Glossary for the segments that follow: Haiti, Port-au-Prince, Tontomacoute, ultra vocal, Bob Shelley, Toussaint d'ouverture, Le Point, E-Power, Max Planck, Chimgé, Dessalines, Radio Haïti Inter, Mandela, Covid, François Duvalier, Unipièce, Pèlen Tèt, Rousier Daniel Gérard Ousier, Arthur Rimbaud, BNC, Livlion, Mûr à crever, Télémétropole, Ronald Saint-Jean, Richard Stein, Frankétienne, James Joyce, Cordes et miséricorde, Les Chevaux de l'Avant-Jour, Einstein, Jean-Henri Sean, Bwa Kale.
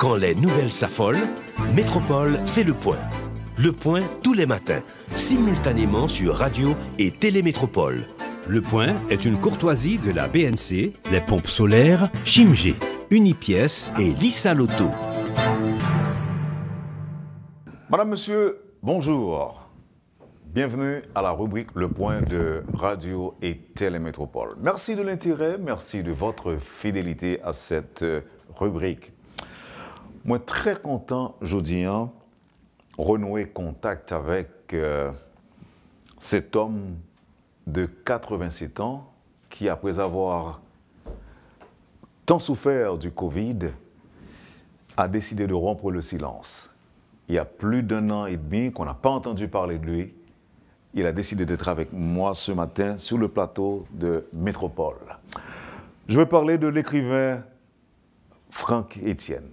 Quand les nouvelles s'affolent, Métropole fait le point. Le point tous les matins, simultanément sur Radio et Télémétropole. Le point est une courtoisie de la BNC, les pompes solaires, Chimgé, Unipièce et Lisa Loto. Madame, monsieur, bonjour. Bienvenue à la rubrique Le Point de Radio et Télémétropole. Merci de l'intérêt, merci de votre fidélité à cette rubrique. Moi, très content, je dis, hein, renouer contact avec cet homme de 87 ans qui, après avoir tant souffert du Covid, a décidé de rompre le silence. Il y a plus d'un an et demi qu'on n'a pas entendu parler de lui. Il a décidé d'être avec moi ce matin sur le plateau de Métropole. Je vais parler de l'écrivain Frankétienne.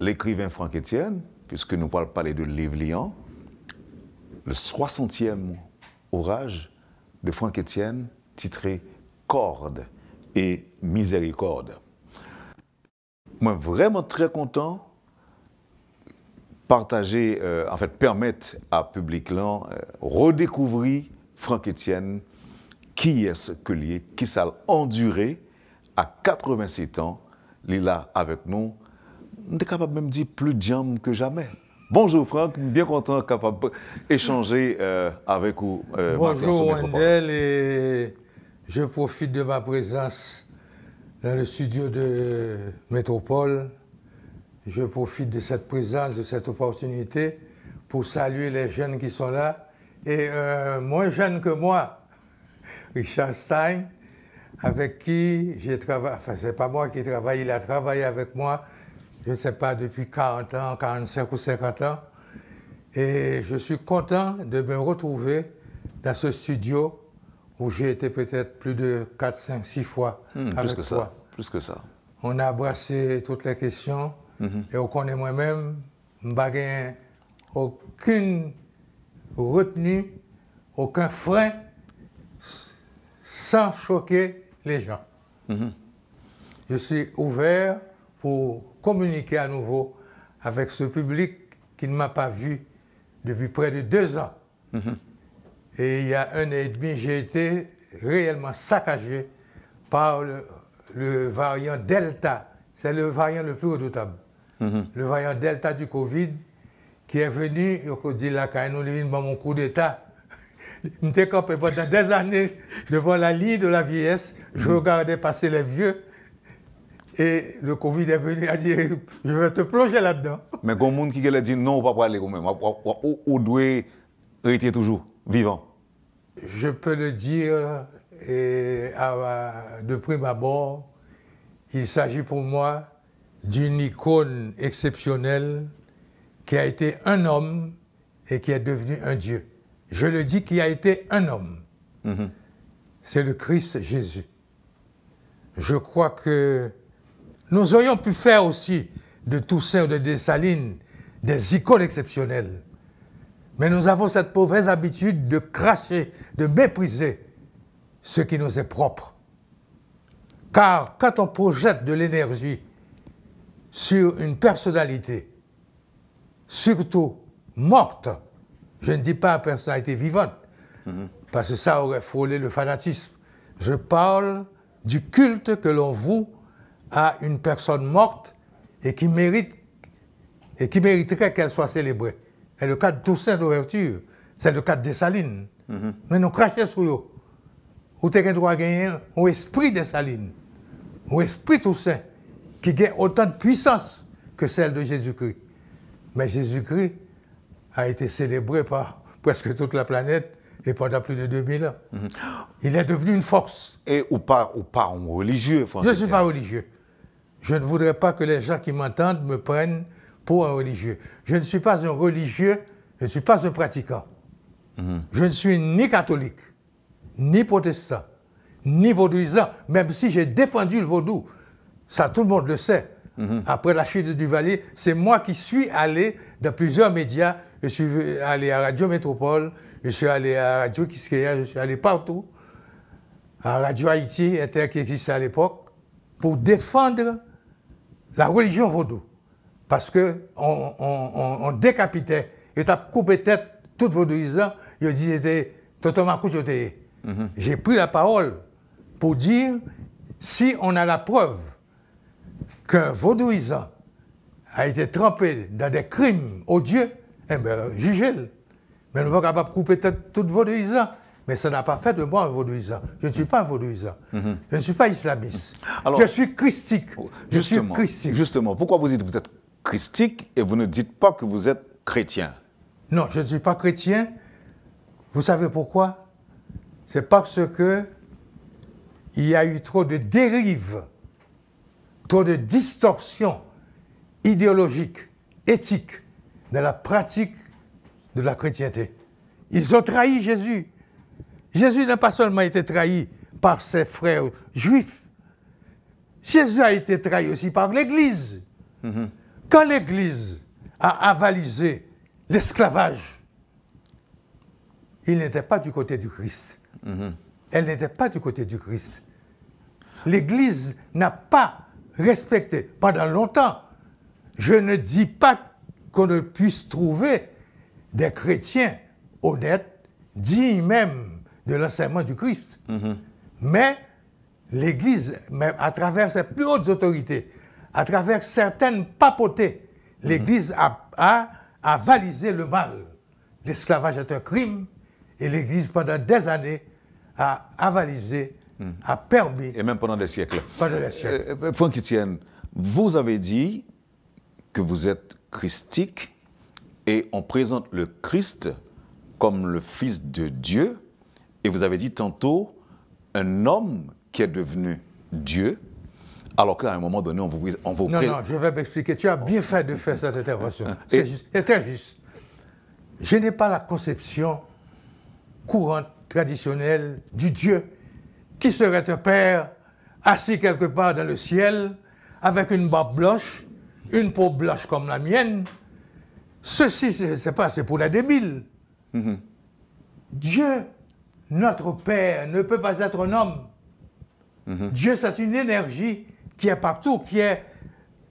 L'écrivain Frankétienne, puisque nous parlons de Livlion, le 60e ouvrage de Frankétienne titré « Cordes et miséricorde ». Moi, vraiment très content partager, en fait, permettre à public là redécouvrir Frankétienne, qui est ce que lié, qui s'est enduré à 87 ans, il là avec nous. On est capable même de dire plus de jam que jamais. Bonjour Franck, bien content capable d'échanger avec vous. Bonjour Wendel, et je profite de ma présence dans le studio de Métropole. Je profite de cette présence, de cette opportunité pour saluer les jeunes qui sont là. Et moins jeune que moi, Richard Stein, avec qui j'ai travaillé, enfin c'est pas moi qui travaille, il a travaillé avec moi, je ne sais pas, depuis 40 ans, 45 ou 50 ans. Et je suis content de me retrouver dans ce studio où j'ai été peut-être plus de 4, 5, 6 fois avec toi. Plus que ça. On a brassé toutes les questions. Et on connaît moi-même, je n'ai aucune retenue, aucun frein, sans choquer les gens. Je suis ouvert pour communiquer à nouveau avec ce public qui ne m'a pas vu depuis près de 2 ans. Et il y a 1 an et demi, j'ai été réellement saccagé par le variant Delta. C'est le variant le plus redoutable. Le variant Delta du Covid qui est venu, il a dit là, quand nous avons mon coup d'État, je me campé pendant des années devant la ligne de la vieillesse, je regardais passer les vieux et le Covid est venu à dire je vais te plonger là-dedans. Mais quand monde qui a dit non, on ne va pas aller quand même, on doit rester toujours vivant. Je peux le dire et de prime abord, il s'agit pour moi d'une icône exceptionnelle qui a été un homme et qui est devenu un Dieu. Je le dis qui a été un homme. C'est le Christ Jésus. Je crois que nous aurions pu faire aussi de Toussaint ou de Dessalines des icônes exceptionnelles. Mais nous avons cette mauvaise habitude de cracher, de mépriser ce qui nous est propre. Car quand on projette de l'énergie sur une personnalité, surtout morte, je ne dis pas personnalité vivante, parce que ça aurait frôlé le fanatisme. Je parle du culte que l'on voue à une personne morte et qui mérite, et qui mériterait qu'elle soit célébrée. C'est le cas de Toussaint d'ouverture, c'est le cas de Dessalines. Mais nous crachons sur eux. Où tu as droit à gagner un esprit Dessalines, un esprit Toussaint, qui gagne autant de puissance que celle de Jésus-Christ. Mais Jésus-Christ a été célébré par presque toute la planète et pendant plus de 2000 ans. Il est devenu une force. Et ou pas religieux, Franck. Je ne suis pas religieux. Je ne voudrais pas que les gens qui m'entendent me prennent pour un religieux. Je ne suis pas un religieux, je ne suis pas un pratiquant. Je ne suis ni catholique, ni protestant, ni vaudouisant, même si j'ai défendu le vaudou. Ça, tout le monde le sait. Après la chute du Valier, c'est moi qui suis allé dans plusieurs médias. Je suis allé à Radio Métropole, je suis allé à Radio Kiskeya, je suis allé partout, à Radio Haïti Inter qui existait à l'époque, pour défendre la religion vaudou. Parce qu'on décapitait. Ils ont coupé tête, toutes vos disant, ils ont dit, Toto Marcouche, j'ai pris la parole pour dire, si on a la preuve qu'un vaudouisant a été trempé dans des crimes odieux, eh bien, jugez-le. Mais nous ne sommes pas capables de couper tête tout vaudouisant. Mais ça n'a pas fait de moi un vaudouisant. Je ne suis pas un vaudouisant. Je ne suis pas islamiste. Alors, je suis christique. Justement, pourquoi vous dites que vous êtes christique et vous ne dites pas que vous êtes chrétien? Non, je ne suis pas chrétien. Vous savez pourquoi? C'est parce que il y a eu trop de dérives, trop de distorsions idéologiques, éthiques, dans la pratique de la chrétienté. Ils ont trahi Jésus. Jésus n'a pas seulement été trahi par ses frères juifs, Jésus a été trahi aussi par l'Église. Quand l'Église a avalisé l'esclavage, il n'était pas du côté du Christ. Elle n'était pas du côté du Christ. L'Église n'a pas respecté pendant longtemps. Je ne dis pas qu'on ne puisse trouver des chrétiens honnêtes, dignes même de l'enseignement du Christ. Mais l'Église, même à travers ses plus hautes autorités, à travers certaines papautés, l'Église a avalisé le mal. L'esclavage est un crime et l'Église, pendant des années, a avalisé, a permis. Et même pendant des siècles. Pendant des siècles. Frankétienne, vous avez dit que vous êtes christique et on présente le Christ comme le Fils de Dieu. Et vous avez dit tantôt, un homme qui est devenu Dieu, alors qu'à un moment donné, on vous... Non, non, je vais m'expliquer. Tu as bien fait de faire cette intervention. C'est juste, c'est très juste. Je n'ai pas la conception courante, traditionnelle, du Dieu qui serait un père assis quelque part dans le ciel, avec une barbe blanche, une peau blanche comme la mienne. Ceci, c'est pas, c'est pour les débiles. Dieu... Notre Père ne peut pas être un homme. Dieu, c'est une énergie qui est partout, qui est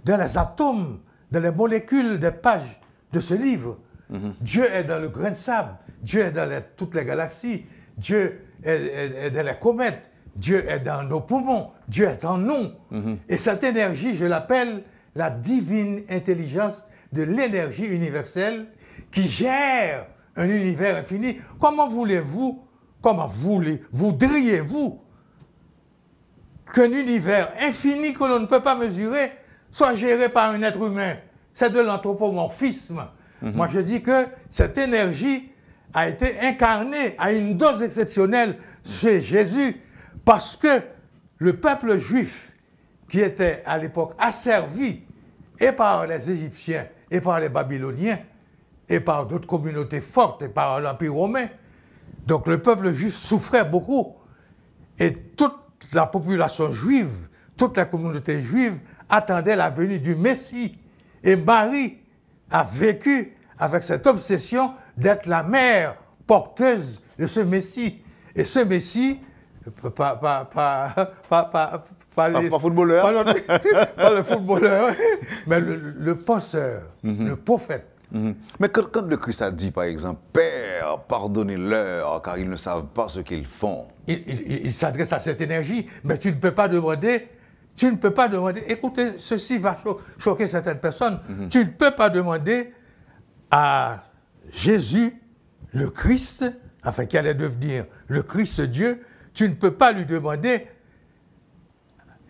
dans les atomes, dans les molécules des pages de ce livre. Dieu est dans le grain de sable, Dieu est dans toutes les galaxies, Dieu est dans les comètes, Dieu est dans nos poumons, Dieu est en nous. Et cette énergie, je l'appelle la divine intelligence de l'énergie universelle qui gère un univers infini. Comment voulez-vous voudriez-vous qu'un univers infini que l'on ne peut pas mesurer soit géré par un être humain? C'est de l'anthropomorphisme. Moi, je dis que cette énergie a été incarnée à une dose exceptionnelle chez Jésus parce que le peuple juif, qui était à l'époque asservi et par les Égyptiens, et par les Babyloniens, et par d'autres communautés fortes, et par l'Empire romain, donc le peuple juif souffrait beaucoup et toute la population juive, toute la communauté juive attendait la venue du Messie. Et Marie a vécu avec cette obsession d'être la mère porteuse de ce Messie. Et ce Messie, pas le footballeur, mais le penseur, le prophète. Mais quand le Christ a dit, par exemple, « Père, pardonnez-leur, car ils ne savent pas ce qu'ils font », il s'adresse à cette énergie, mais tu ne peux pas demander, écoutez, ceci va choquer certaines personnes, tu ne peux pas demander à Jésus, le Christ, enfin qui allait devenir le Christ Dieu, tu ne peux pas lui demander,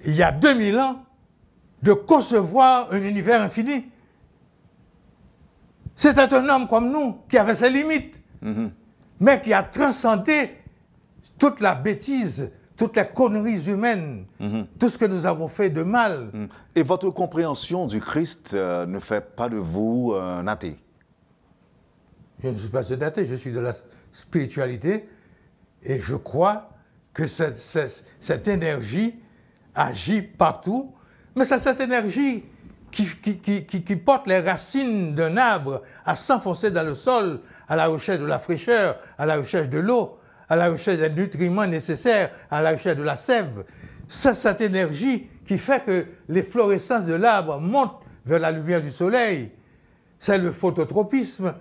il y a 2000 ans, de concevoir un univers infini. C'était un homme comme nous qui avait ses limites, mais qui a transcendé toute la bêtise, toutes les conneries humaines, tout ce que nous avons fait de mal. Et votre compréhension du Christ ne fait pas de vous un athée? Je ne suis pas un athée, je suis de la spiritualité et je crois que cette énergie agit partout, mais c'est cette énergie qui porte les racines d'un arbre à s'enfoncer dans le sol, à la recherche de la fraîcheur, à la recherche de l'eau, à la recherche des nutriments nécessaires, à la recherche de la sève. C'est cette énergie qui fait que l'efflorescence de l'arbre monte vers la lumière du soleil. C'est le phototropisme.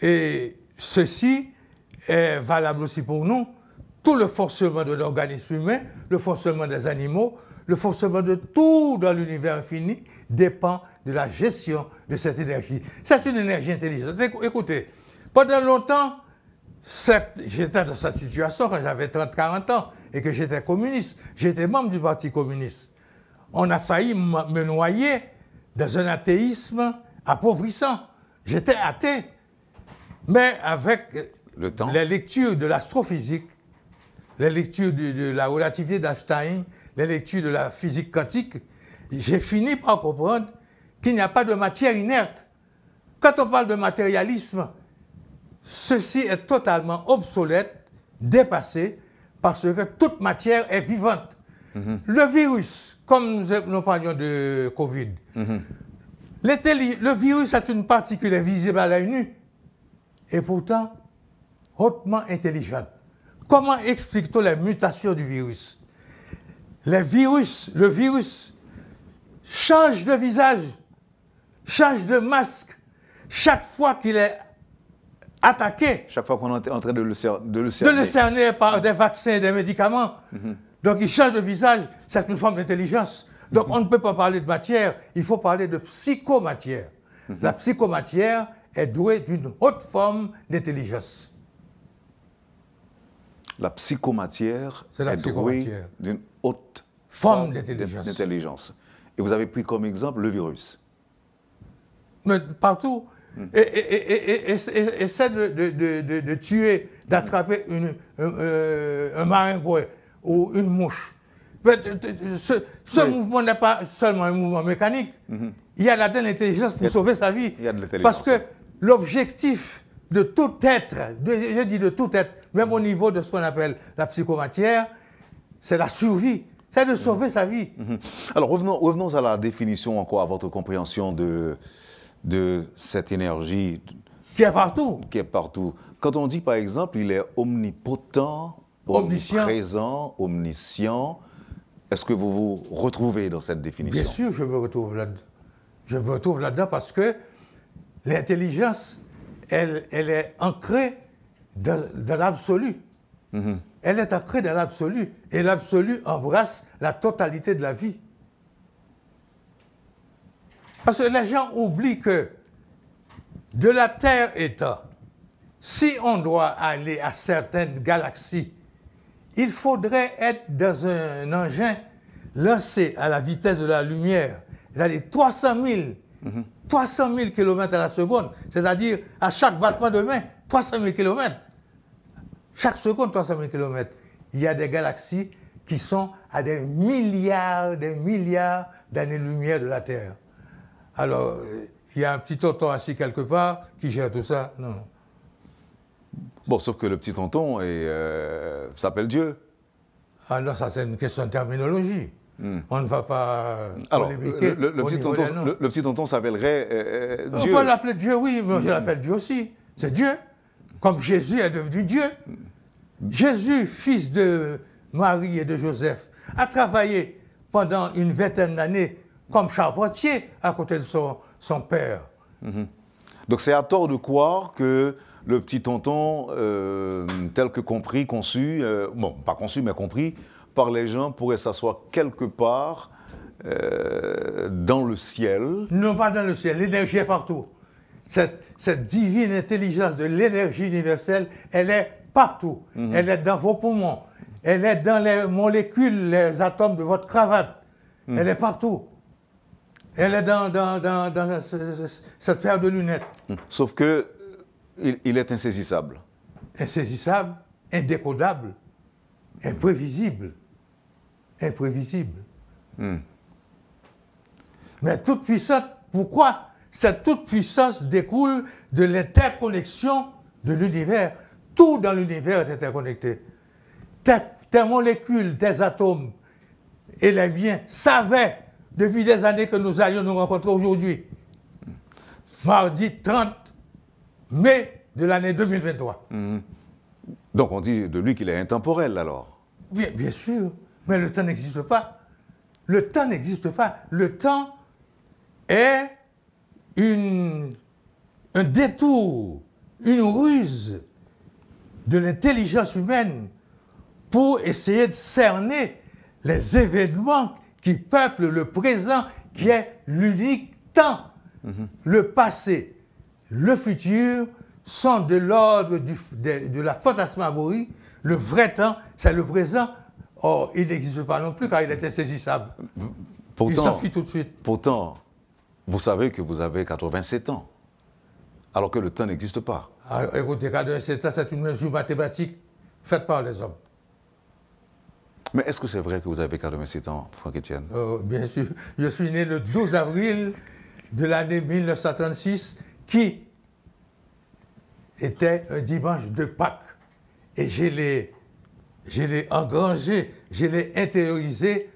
Et ceci est valable aussi pour nous. Tout le fonctionnement de l'organisme humain, le fonctionnement des animaux, le fonctionnement de tout dans l'univers infini dépend de la gestion de cette énergie. C'est une énergie intelligente. Écoutez, pendant longtemps, j'étais dans cette situation quand j'avais 30-40 ans et que j'étais communiste. J'étais membre du Parti communiste. On a failli me noyer dans un athéisme appauvrissant. J'étais athée. Mais avec les lectures de l'astrophysique, les lectures de la relativité d'Einstein, les lectures de la physique quantique, j'ai fini par comprendre qu'il n'y a pas de matière inerte. Quand on parle de matérialisme, ceci est totalement obsolète, dépassé, parce que toute matière est vivante. Mm-hmm. Le virus, comme nous parlions de Covid, mm-hmm. Le virus est une particule invisible à l'œil nu, et pourtant hautement intelligente. Comment explique-t-on les mutations du virus? Le virus change de visage, change de masque chaque fois qu'il est attaqué. Chaque fois qu'on est en train de le cerner. De le cerner par des vaccins, des médicaments. Mm-hmm. Donc il change de visage, c'est une forme d'intelligence. Donc on ne peut pas parler de matière, il faut parler de psychomatière. Mm-hmm. La psychomatière est douée d'une haute forme d'intelligence. La psychomatière est douée d'une haute forme d'intelligence. Et vous avez pris comme exemple le virus. Mais partout. Mm. Et essaie de tuer, d'attraper un maringouin ou une mouche. Mais ce mouvement n'est pas seulement un mouvement mécanique. Mm-hmm. Il y a là-dedans l'intelligence pour sauver sa vie. Il y a de l'intelligence. Parce que l'objectif de tout être, je dis de tout être, même au niveau de ce qu'on appelle la psychomatière, c'est la survie, c'est de sauver sa vie. Alors revenons à la définition encore, à votre compréhension de cette énergie. Qui est partout. Qui est partout. Quand on dit par exemple, il est omnipotent, omniprésent, omniscient, est-ce que vous vous retrouvez dans cette définition? Bien sûr, je me retrouve là-dedans. Je me retrouve là-dedans parce que l'intelligence... Elle est ancrée dans l'absolu. Mmh. Elle est ancrée dans l'absolu. Et l'absolu embrasse la totalité de la vie. Parce que les gens oublient que de la Terre-État, si on doit aller à certaines galaxies, il faudrait être dans un engin lancé à la vitesse de la lumière, c'est-à-dire 300 000 km à la seconde, c'est-à-dire à chaque battement de main, 300 000 km. Chaque seconde, 300 000 km. Il y a des galaxies qui sont à des milliards d'années-lumière de la Terre. Alors, il y a un petit tonton assis quelque part qui gère tout ça. Non, non. Bon, sauf que le petit tonton s'appelle Dieu. Ah non, ça c'est une question de terminologie. Hmm. On ne va pas... Alors, le petit tonton s'appellerait Dieu. On va l'appeler Dieu, oui, mais je l'appelle Dieu aussi. C'est Dieu, comme Jésus est devenu Dieu. Jésus, fils de Marie et de Joseph, a travaillé pendant une vingtaine d'années comme charpentier à côté de son père. Donc c'est à tort de croire que le petit tonton, tel que compris, conçu, bon, pas conçu, mais compris, par les gens pourraient s'asseoir quelque part dans le ciel. Non, pas dans le ciel, l'énergie est partout. Cette divine intelligence de l'énergie universelle, elle est partout. Mm-hmm. Elle est dans vos poumons, elle est dans les molécules, les atomes de votre cravate. Mm-hmm. Elle est partout. Elle est dans cette paire de lunettes. Sauf que il est insaisissable. Insaisissable, indécodable, imprévisible. Imprévisible. Mm. Mais toute puissance, pourquoi? Cette toute puissance découle de l'interconnexion de l'univers. Tout dans l'univers est interconnecté. Tes molécules, tes atomes et les miens savaient depuis des années que nous allions nous rencontrer aujourd'hui. Mardi 30 mai de l'année 2023. Mm. Donc on dit de lui qu'il est intemporel alors? Bien sûr. Mais le temps n'existe pas. Le temps n'existe pas. Le temps est un détour, une ruse de l'intelligence humaine pour essayer de cerner les événements qui peuplent le présent, qui est l'unique temps. Mm-hmm. Le passé, le futur sont de l'ordre de la fantasmagorie. Le vrai temps, c'est le présent. Or, il n'existe pas non plus car il est insaisissable. Pourtant, il s'enfuit tout de suite. Pourtant, vous savez que vous avez 87 ans, alors que le temps n'existe pas. Alors, écoutez, 87 ans, c'est une mesure mathématique faite par les hommes. Mais est-ce que c'est vrai que vous avez 87 ans, Frankétienne? Bien sûr. Je suis né le 12 avril de l'année 1936, qui était un dimanche de Pâques. Et je l'ai engrangé, je l'ai intériorisé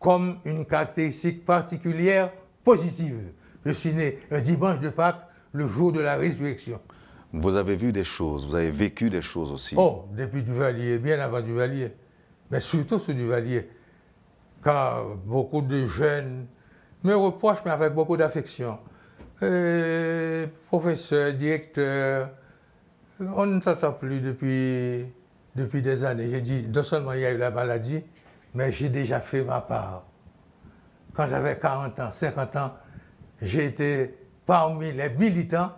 comme une caractéristique particulière positive. Je suis né un dimanche de Pâques, le jour de la résurrection. Vous avez vu des choses, vous avez vécu des choses aussi. Oh, depuis Duvalier, bien avant Duvalier. Mais surtout sous Duvalier, car beaucoup de jeunes me reprochent, mais avec beaucoup d'affection. Professeur, directeur, on ne s'entend plus depuis des années. J'ai dit, non seulement il y a eu la maladie, mais j'ai déjà fait ma part. Quand j'avais 40 ans, 50 ans, j'ai été parmi les militants,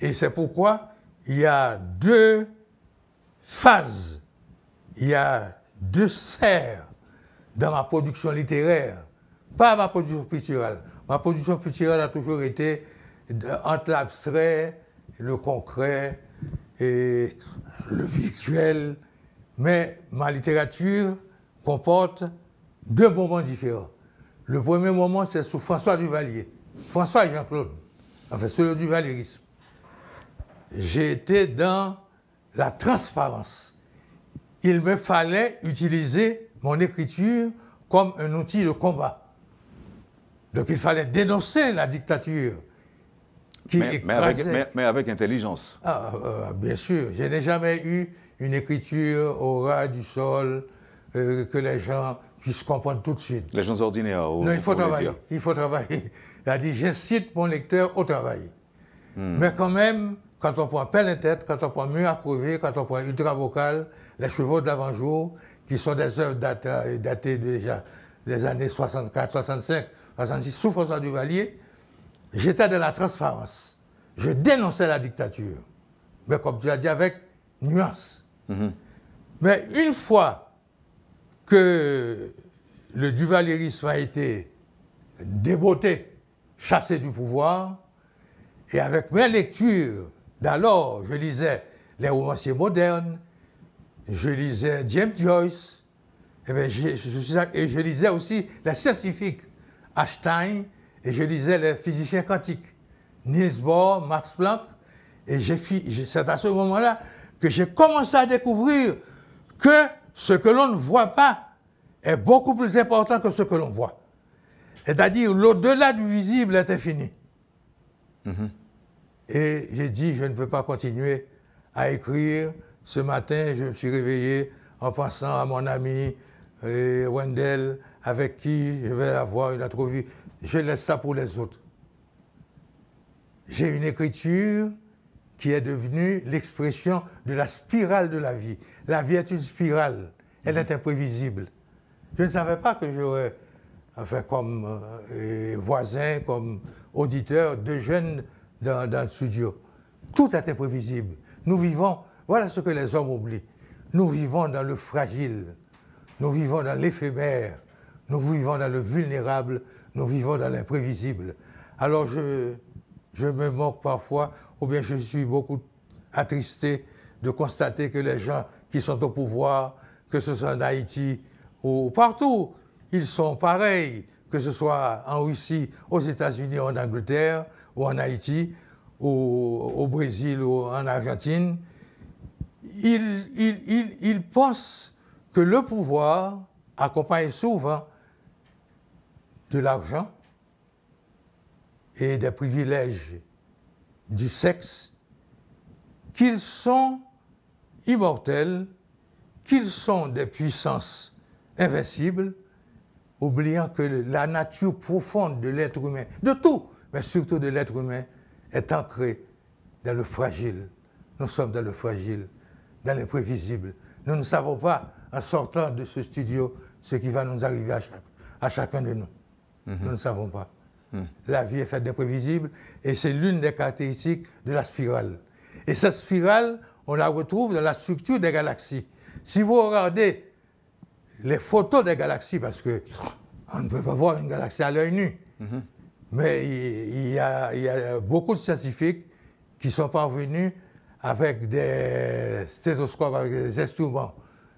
et c'est pourquoi il y a deux phases, il y a deux sphères dans ma production littéraire, pas ma production picturale. Ma production picturale a toujours été entre l'abstrait, le concret et le virtuel, mais ma littérature comporte deux moments différents. Le premier moment, c'est sous François Duvalier, François et Jean-Claude, enfin c'est le duvalierisme. J'ai été dans la transparence. Il me fallait utiliser mon écriture comme un outil de combat. Donc il fallait dénoncer la dictature qui écrasait. Mais avec intelligence. Ah, bien sûr, je n'ai jamais eu une écriture au ras du sol que les gens puissent comprendre tout de suite. Les gens ordinaires. Non, il faut travailler. Il faut travailler. C'est-à-dire, j'incite mon lecteur au travail. Hmm. Mais quand même, quand on prend Pèlen Tèt, quand on prend Mûr à crever, quand on prend Ultra Vocal, Les Chevaux de l'Avant-Jour, qui sont des œuvres datées déjà des années 64, 65, 66, sous François Duvalier, j'étais dans la transparence. Je dénonçais la dictature, mais comme tu as dit, avec nuance. Mm-hmm. Mais une fois que le duvalierisme a été déboté, chassé du pouvoir, et avec mes lectures d'alors, je lisais les romanciers modernes, je lisais James Joyce, et je lisais aussi les scientifiques, Einstein, et je lisais les physiciens quantiques, Niels Bohr, Max Planck, et c'est à ce moment-là que j'ai commencé à découvrir que ce que l'on ne voit pas est beaucoup plus important que ce que l'on voit. C'est-à-dire, l'au-delà du visible est infini. Mm-hmm. Et j'ai dit, je ne peux pas continuer à écrire. Ce matin, je me suis réveillé en pensant à mon ami Wendell, avec qui je vais avoir une entrevue. Je laisse ça pour les autres. J'ai une écriture qui est devenue l'expression de la spirale de la vie. La vie est une spirale, elle est imprévisible. Je ne savais pas que j'aurais, enfin, comme voisin, comme auditeur, deux jeunes dans le studio. Tout est imprévisible. Nous vivons, voilà ce que les hommes oublient, nous vivons dans le fragile, nous vivons dans l'éphémère, nous vivons dans le vulnérable, nous vivons dans l'imprévisible. Alors je me moque parfois, ou bien je suis beaucoup attristé de constater que les gens qui sont au pouvoir, que ce soit en Haïti ou partout, ils sont pareils, que ce soit en Russie, aux États-Unis, en Angleterre, ou en Haïti, ou au Brésil, ou en Argentine. Ils pensent que le pouvoir, accompagné souvent de l'argent et des privilèges du sexe, qu'ils sont immortels, qu'ils sont des puissances invincibles, oubliant que la nature profonde de l'être humain, de tout, mais surtout de l'être humain, est ancré dans le fragile. Nous sommes dans le fragile, dans l'imprévisible. Nous ne savons pas, en sortant de ce studio, ce qui va nous arriver à chacun de nous. Mm-hmm. Nous ne savons pas. Mm-hmm. La vie est faite d'imprévisible et c'est l'une des caractéristiques de la spirale. Et cette spirale, on la retrouve dans la structure des galaxies. Si vous regardez les photos des galaxies, parce qu'on ne peut pas voir une galaxie à l'œil nu, mm-hmm. mais il y a beaucoup de scientifiques qui sont parvenus avec des stéthoscopes, avec des instruments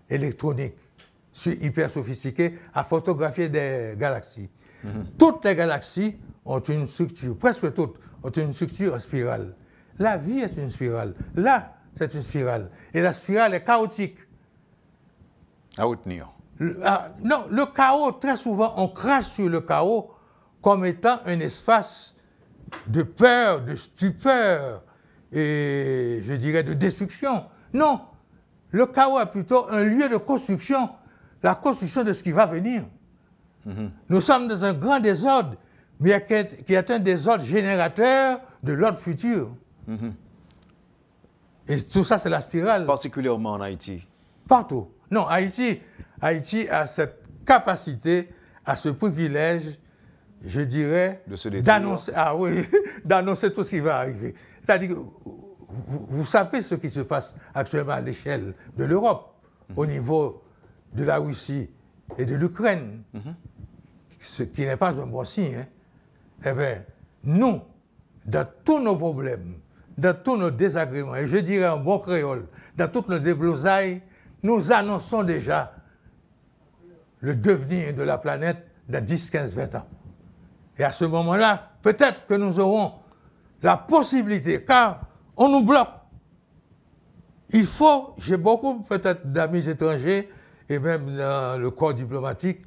électroniques hyper sophistiqués, à photographier des galaxies. Mm-hmm. Toutes les galaxies ont une structure, presque toutes, ont une structure en spirale. La vie est une spirale. Là, c'est une spirale. Et la spirale est chaotique. À retenir. Non, le chaos, très souvent, on crache sur le chaos comme étant un espace de peur, de stupeur, et je dirais de destruction. Non, le chaos est plutôt un lieu de construction, la construction de ce qui va venir. Mm-hmm. Nous sommes dans un grand désordre, mais qui est un désordre générateur de l'ordre futur. Mm-hmm. Et tout ça, c'est la spirale. Particulièrement en Haïti. Partout. Non, Haïti a cette capacité, à ce privilège, je dirais, d'annoncer tout ce qui va arriver. C'est-à-dire, vous savez ce qui se passe actuellement à l'échelle de l'Europe, mm-hmm. au niveau de la Russie et de l'Ukraine, mm-hmm. ce qui n'est pas un bon signe. Hein. Eh bien, nous, dans tous nos problèmes, dans tous nos désagréments, et je dirais en bon créole, dans toutes nos déblousailles, nous annonçons déjà le devenir de la planète dans 10, 15, 20 ans. Et à ce moment-là, peut-être que nous aurons la possibilité, car on nous bloque. Il faut, j'ai beaucoup peut-être d'amis étrangers, et même dans le corps diplomatique,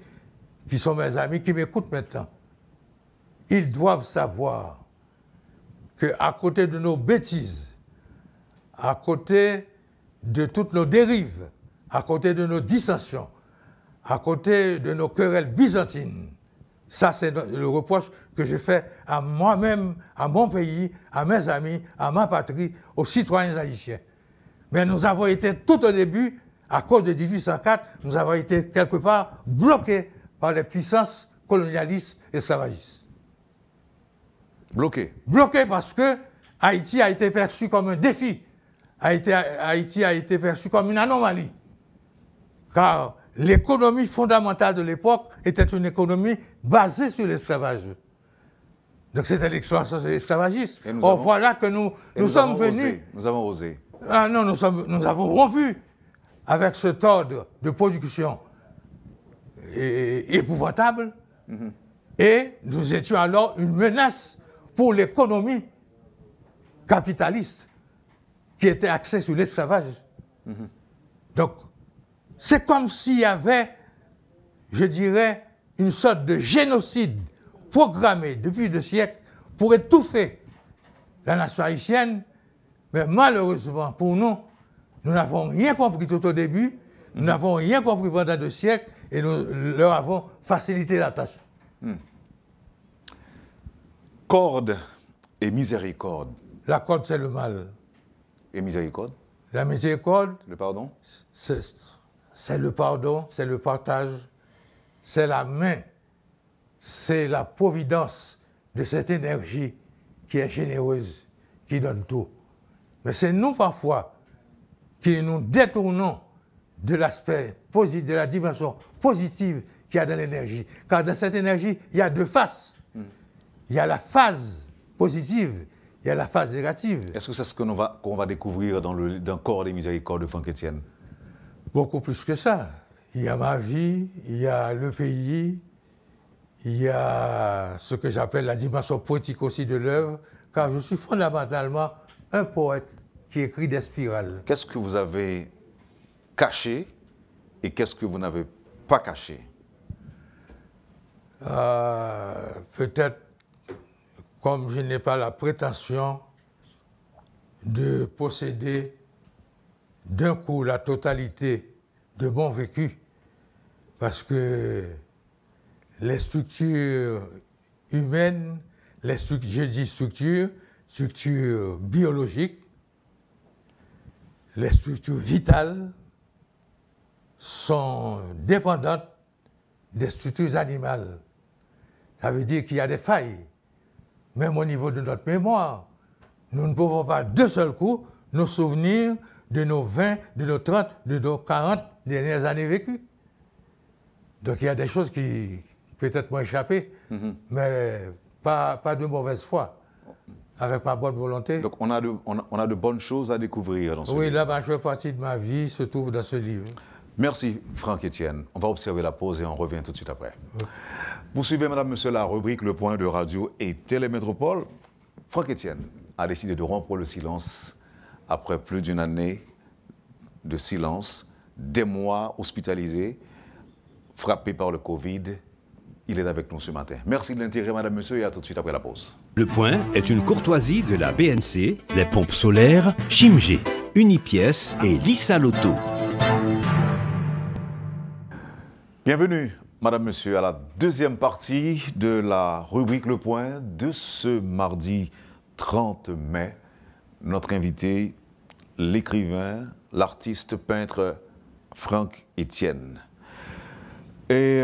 qui sont mes amis, qui m'écoutent maintenant. Ils doivent savoir qu'à côté de nos bêtises, à côté de toutes nos dérives, à côté de nos dissensions, à côté de nos querelles byzantines. Ça, c'est le reproche que je fais à moi-même, à mon pays, à mes amis, à ma patrie, aux citoyens haïtiens. Mais nous avons été, tout au début, à cause de 1804, nous avons été quelque part bloqués par les puissances colonialistes et esclavagistes. Bloqués. Bloqués parce que Haïti a été perçu comme un défi. Haïti a été perçue comme une anomalie, car l'économie fondamentale de l'époque était une économie basée sur l'esclavage. Donc c'était l'esclavagiste. Or voilà que nous sommes venus... Nous avons osé. Ah non, nous avons rompu avec cet ordre de production épouvantable, mm-hmm. et nous étions alors une menace pour l'économie capitaliste, qui était axé sur l'esclavage. Mm-hmm. Donc, c'est comme s'il y avait, je dirais, une sorte de génocide programmé depuis 2 siècles pour étouffer la nation haïtienne. Mais malheureusement, pour nous, nous n'avons rien compris tout au début, nous n'avons rien compris pendant 2 siècles et nous leur avons facilité la tâche. Mm. Cordes et miséricorde. La corde, c'est le mal. Et miséricorde? La miséricorde. Le pardon? C'est le pardon, c'est le partage, c'est la main, c'est la providence de cette énergie qui est généreuse, qui donne tout. Mais c'est nous parfois qui nous détournons de l'aspect positif, de la dimension positive qu'il y a dans l'énergie. Car dans cette énergie, il y a 2 faces. Il y a la phase positive. Il y a la phase négative. Est-ce que c'est ce qu'on va découvrir dans Corps des Miséricordes de Frankétienne? Beaucoup plus que ça. Il y a ma vie, il y a le pays, il y a ce que j'appelle la dimension poétique aussi de l'œuvre, car je suis fondamentalement un poète qui écrit des spirales. Qu'est-ce que vous avez caché et qu'est-ce que vous n'avez pas caché? Peut-être. Comme je n'ai pas la prétention de posséder d'un coup la totalité de mon vécu, parce que les structures humaines, les structures, je dis structures, structures biologiques, les structures vitales sont dépendantes des structures animales. Ça veut dire qu'il y a des failles. Même au niveau de notre mémoire, nous ne pouvons pas d'un seul coup nous souvenir de nos 20, de nos 30, de nos 40 dernières années vécues. Donc il y a des choses qui peut-être m'ont échappé, mais pas de mauvaise foi, avec ma bonne volonté. Donc on a de bonnes choses à découvrir dans ce livre. Oui, la majeure partie de ma vie se trouve dans ce livre. Merci Franck-Étienne. On va observer la pause et on revient tout de suite après. Okay. Vous suivez, madame, monsieur, la rubrique Le Point de Radio et Télémétropole. Franck-Étienne a décidé de rompre le silence après plus d'une année de silence, des mois hospitalisés, frappés par le Covid. Il est avec nous ce matin. Merci de l'intérêt, madame, monsieur, et à tout de suite après la pause. Le Point est une courtoisie de la BNC, les pompes solaires, Chimgé, Unipièce et Lisa Loto. Bienvenue, madame, monsieur, à la deuxième partie de la rubrique Le Point de ce mardi 30 mai. Notre invité, l'écrivain, l'artiste peintre Franck-Étienne. Et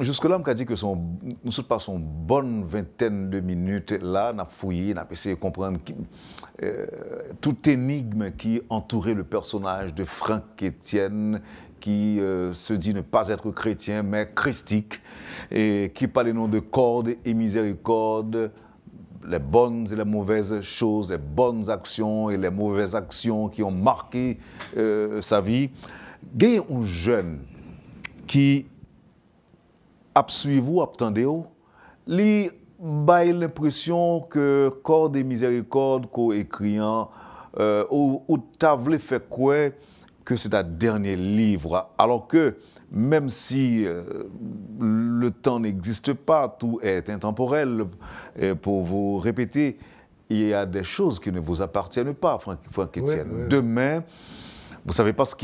jusque-là, on a dit que nous sommes passés une bonne vingtaine de minutes là, on a fouillé, on a essayé de comprendre toute énigme qui entourait le personnage de Franck-Étienne, qui se dit ne pas être chrétien, mais christique, et qui par les noms de Cordes et miséricorde, les bonnes et les mauvaises choses, les bonnes actions et les mauvaises actions qui ont marqué sa vie. Il y a un jeune qui suivez-vous, attendez-vous, il a l'impression que Cordes et miséricorde qu'on écrit, ou t'as voulu faire quoi que c'est un dernier livre, alors que même si le temps n'existe pas, tout est intemporel, et pour vous répéter, il y a des choses qui ne vous appartiennent pas, Franck-Étienne. Oui, oui. Demain, vous ne savez pas ce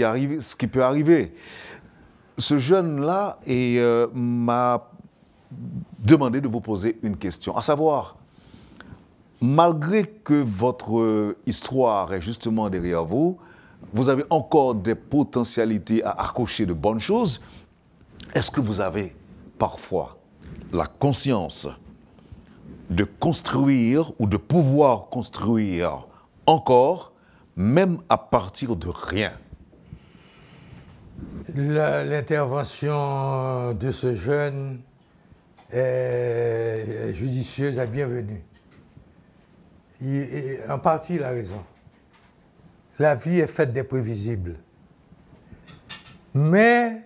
qui peut arriver. Ce jeune-là m'a demandé de vous poser une question, à savoir, malgré que votre histoire est justement derrière vous, vous avez encore des potentialités à accrocher de bonnes choses. Est-ce que vous avez parfois la conscience de construire ou de pouvoir construire encore, même à partir de rien? L'intervention de ce jeune est judicieuse et bienvenue. Il en partie, il a raison. La vie est faite d'imprévisibles. Mais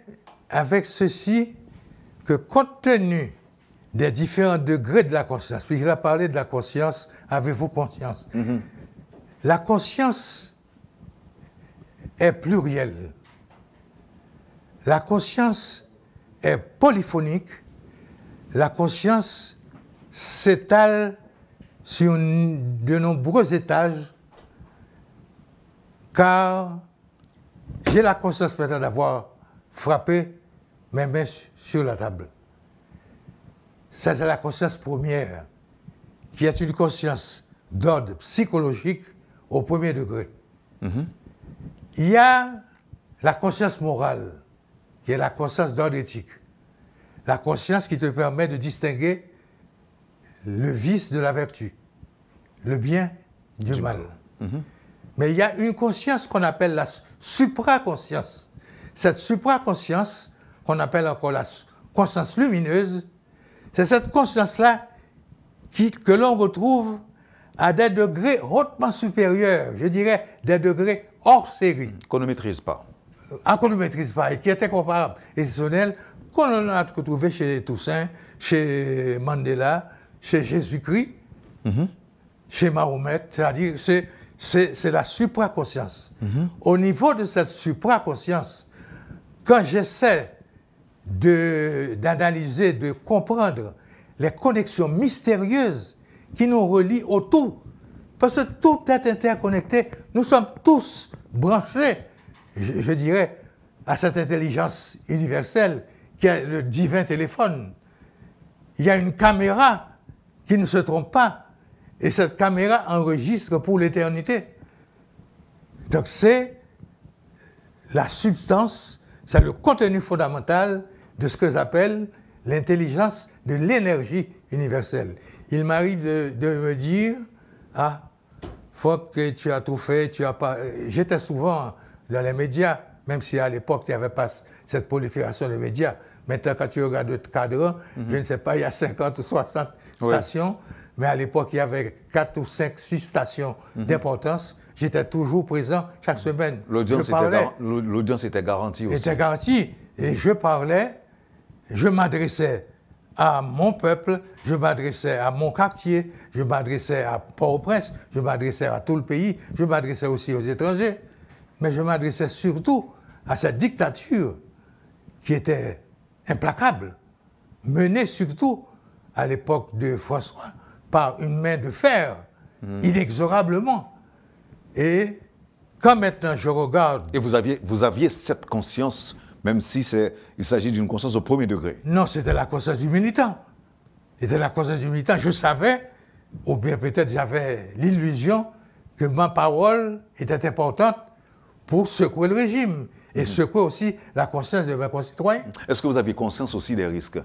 avec ceci, que compte tenu des différents degrés de la conscience, puisqu'il a parlé de la conscience, avez-vous conscience? La conscience est plurielle. La conscience est polyphonique. La conscience s'étale sur de nombreux étages, car j'ai la conscience peut-être d'avoir frappé mes mains sur la table. Ça, c'est la conscience première, qui est une conscience d'ordre psychologique au premier degré. Il y a la conscience morale, qui est la conscience d'ordre éthique. La conscience qui te permet de distinguer le vice de la vertu, le bien du mal. Mais il y a une conscience qu'on appelle la supraconscience. Cette supraconscience, qu'on appelle encore la conscience lumineuse, c'est cette conscience-là que l'on retrouve à des degrés hautement supérieurs, je dirais des degrés hors série. Qu'on ne maîtrise pas. Qu'on ne maîtrise pas et qui est incomparable, exceptionnel, qu'on a retrouvé chez Toussaint, chez Mandela, chez Jésus-Christ, chez Mahomet, c'est-à-dire c'est la supraconscience. Au niveau de cette supraconscience, quand j'essaie d'analyser, de comprendre les connexions mystérieuses qui nous relient au tout, parce que tout est interconnecté, nous sommes tous branchés, je dirais, à cette intelligence universelle qui est le divin téléphone. Il y a une caméra qui ne se trompe pas. Et cette caméra enregistre pour l'éternité. Donc c'est la substance, c'est le contenu fondamental de ce que j'appelle l'intelligence de l'énergie universelle. Il m'arrive de me dire, ah, Franck, tu as tout fait, tu as pas... J'étais souvent dans les médias, même si à l'époque, il n'y avait pas cette prolifération de médias. Maintenant, quand tu regardes le cadran, je ne sais pas, il y a 50 ou 60 stations, mais à l'époque, il y avait 4 ou 5, 6 stations d'importance. J'étais toujours présent chaque semaine. L'audience était garantie aussi. Était garantie. Et je parlais, je m'adressais à mon peuple, je m'adressais à mon quartier, je m'adressais à Port-au-Prince, je m'adressais à tout le pays, je m'adressais aussi aux étrangers. Mais je m'adressais surtout à cette dictature qui était implacable, menée surtout à l'époque de François par une main de fer, inexorablement. Et quand maintenant je regarde... Et vous aviez cette conscience, même si il s'agit d'une conscience au premier degré. Non, c'était la conscience du militant. C'était la conscience du militant. Je savais, ou bien peut-être j'avais l'illusion que ma parole était importante pour secouer le régime et secouer aussi la conscience de mes concitoyens. Est-ce que vous aviez conscience aussi des risques?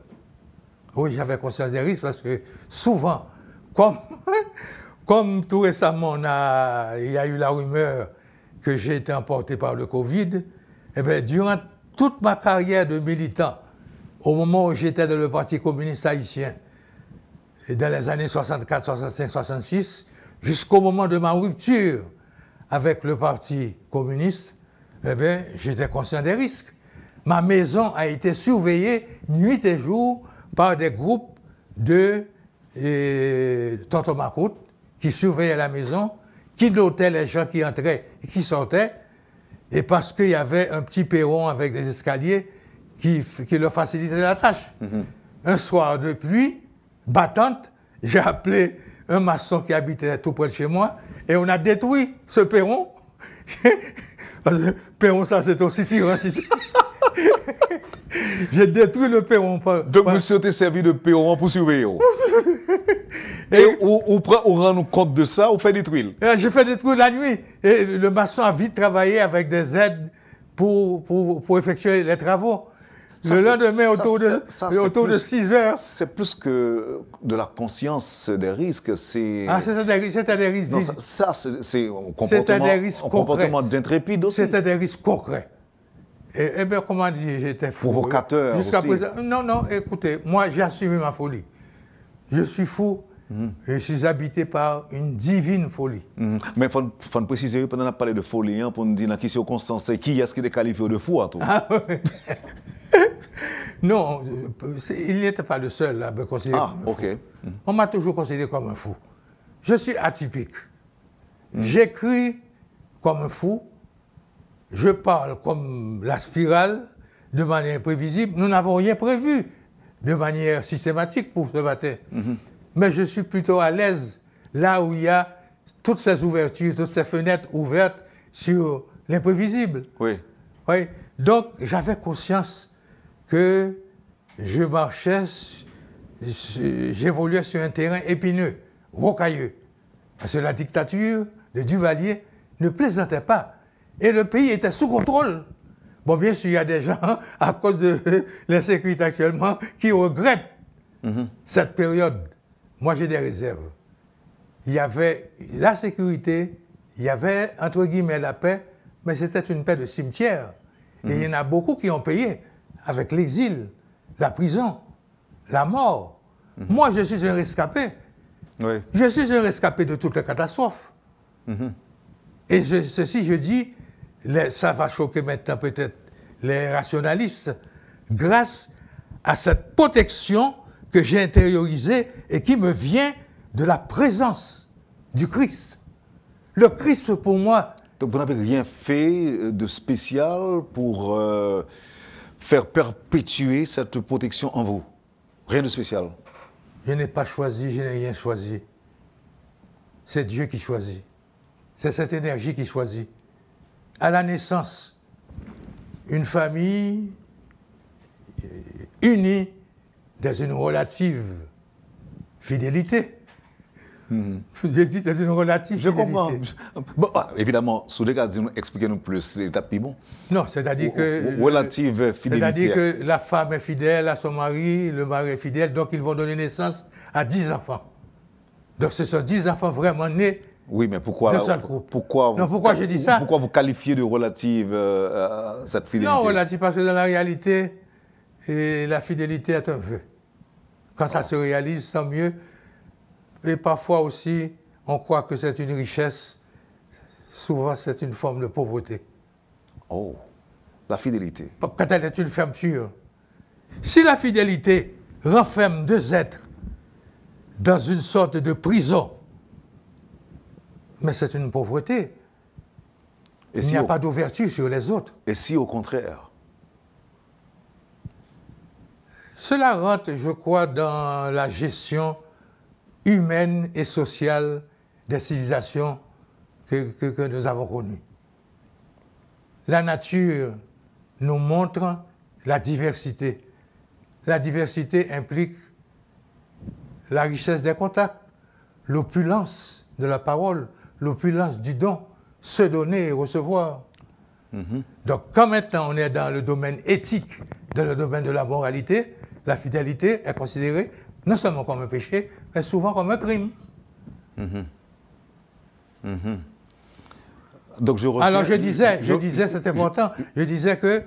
Oui, j'avais conscience des risques parce que souvent, comme tout récemment, il y a eu la rumeur que j'ai été emporté par le Covid, eh bien, durant toute ma carrière de militant, au moment où j'étais dans le Parti communiste haïtien, et dans les années 64, 65, 66, jusqu'au moment de ma rupture avec le Parti communiste, eh bien, j'étais conscient des risques. Ma maison a été surveillée nuit et jour par des groupes de Tontomacoute qui surveillaient la maison, qui notaient les gens qui entraient et qui sortaient, et parce qu'il y avait un petit perron avec des escaliers qui leur facilitait la tâche. Un soir de pluie battante, j'ai appelé un maçon qui habitait tout près de chez moi, et on a détruit ce perron. Perron, ça, c'est aussi tirant. J'ai détruit le perron. Donc, monsieur, t'es servi de perron pour surveiller. Et on rend compte de ça, on fait détruire. J'ai fait détruire la nuit. Et le maçon a vite travaillé avec des aides pour effectuer les travaux. Ça, le lendemain, autour de 6 heures. C'est plus que de la conscience des risques. Ah, c'était des risques. Non, c'est un comportement d'intrépide aussi. C'était des risques concrets. Et bien, comment dire, j'étais fou. Provocateur jusqu'à présent. Non, non, écoutez, moi, j'ai assumé ma folie. Je suis fou. Je suis habité par une divine folie. Mais il faut préciser, pendant qu'on a parlé de folie, hein, pour nous dire dans quelle circonstance, qui est-ce qui est qualifié de fou à tout? Non, il n'était pas le seul à me considérer comme un fou. On m'a toujours considéré comme un fou. Je suis atypique. J'écris comme un fou. Je parle comme la spirale, de manière imprévisible. Nous n'avons rien prévu de manière systématique pour ce matin. Mais je suis plutôt à l'aise là où il y a toutes ces ouvertures, toutes ces fenêtres ouvertes sur l'imprévisible. Oui. Donc, j'avais conscience que je marchais, j'évoluais sur un terrain épineux, rocailleux. Parce que la dictature de Duvalier ne plaisantait pas. Et le pays était sous contrôle. Bon, bien sûr, il y a des gens, à cause de l'insécurité actuellement, qui regrettent cette période. Moi, j'ai des réserves. Il y avait la sécurité, il y avait, entre guillemets, la paix, mais c'était une paix de cimetière. Et il y en a beaucoup qui ont payé avec l'exil, la prison, la mort. Moi, je suis un rescapé. Je suis un rescapé de toutes les catastrophes. Et ceci, je dis, ça va choquer maintenant peut-être les rationalistes, grâce à cette protection que j'ai intériorisée et qui me vient de la présence du Christ. Le Christ, pour moi... Donc vous n'avez rien fait de spécial pour faire perpétuer cette protection en vous? Rien de spécial? Je n'ai pas choisi, je n'ai rien choisi. C'est Dieu qui choisit. C'est cette énergie qui choisit. À la naissance, une famille unie dans une relative fidélité. J'hésite, c'est une relative. Je comprends. Bon, évidemment, sous les cas, expliquez-nous plus l'étape plus bon. Non, c'est-à-dire que... Relative fidélité. C'est-à-dire que la femme est fidèle à son mari, le mari est fidèle, donc ils vont donner naissance à 10 enfants. Donc ce sont 10 enfants vraiment nés. Oui, mais pourquoi, je dis ça? Pourquoi vous qualifiez de relative cette fidélité? Non, relative, parce que dans la réalité, la fidélité est un vœu. Quand ça se réalise, tant mieux. Et parfois aussi, on croit que c'est une richesse. Souvent, c'est une forme de pauvreté. Oh, la fidélité. Quand elle est une fermeture. Si la fidélité renferme deux êtres dans une sorte de prison, mais c'est une pauvreté. Il n'y a pas d'ouverture sur les autres. Et si au contraire? Cela rentre, je crois, dans la gestion humaine et sociale des civilisations que nous avons connues. La nature nous montre la diversité. La diversité implique la richesse des contacts, l'opulence de la parole, l'opulence du don, se donner et recevoir. Donc quand maintenant on est dans le domaine éthique, dans le domaine de la moralité, la fidélité est considérée non seulement comme un péché, mais souvent comme un crime. Donc je retiens... Alors je disais c'est important, je disais que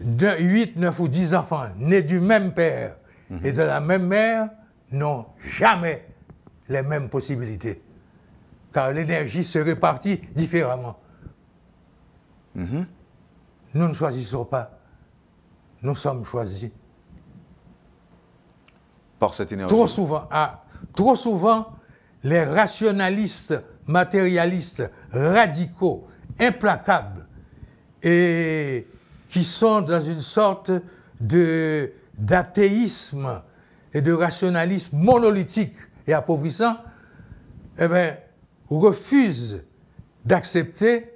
de 8, 9 ou 10 enfants nés du même père et de la même mère n'ont jamais les mêmes possibilités, car l'énergie se répartit différemment. Nous ne choisissons pas, nous sommes choisis. Cette énergie. Trop souvent, les rationalistes, matérialistes, radicaux, implacables, et qui sont dans une sorte d'athéisme et de rationalisme monolithique et appauvrissant, eh bien, refusent d'accepter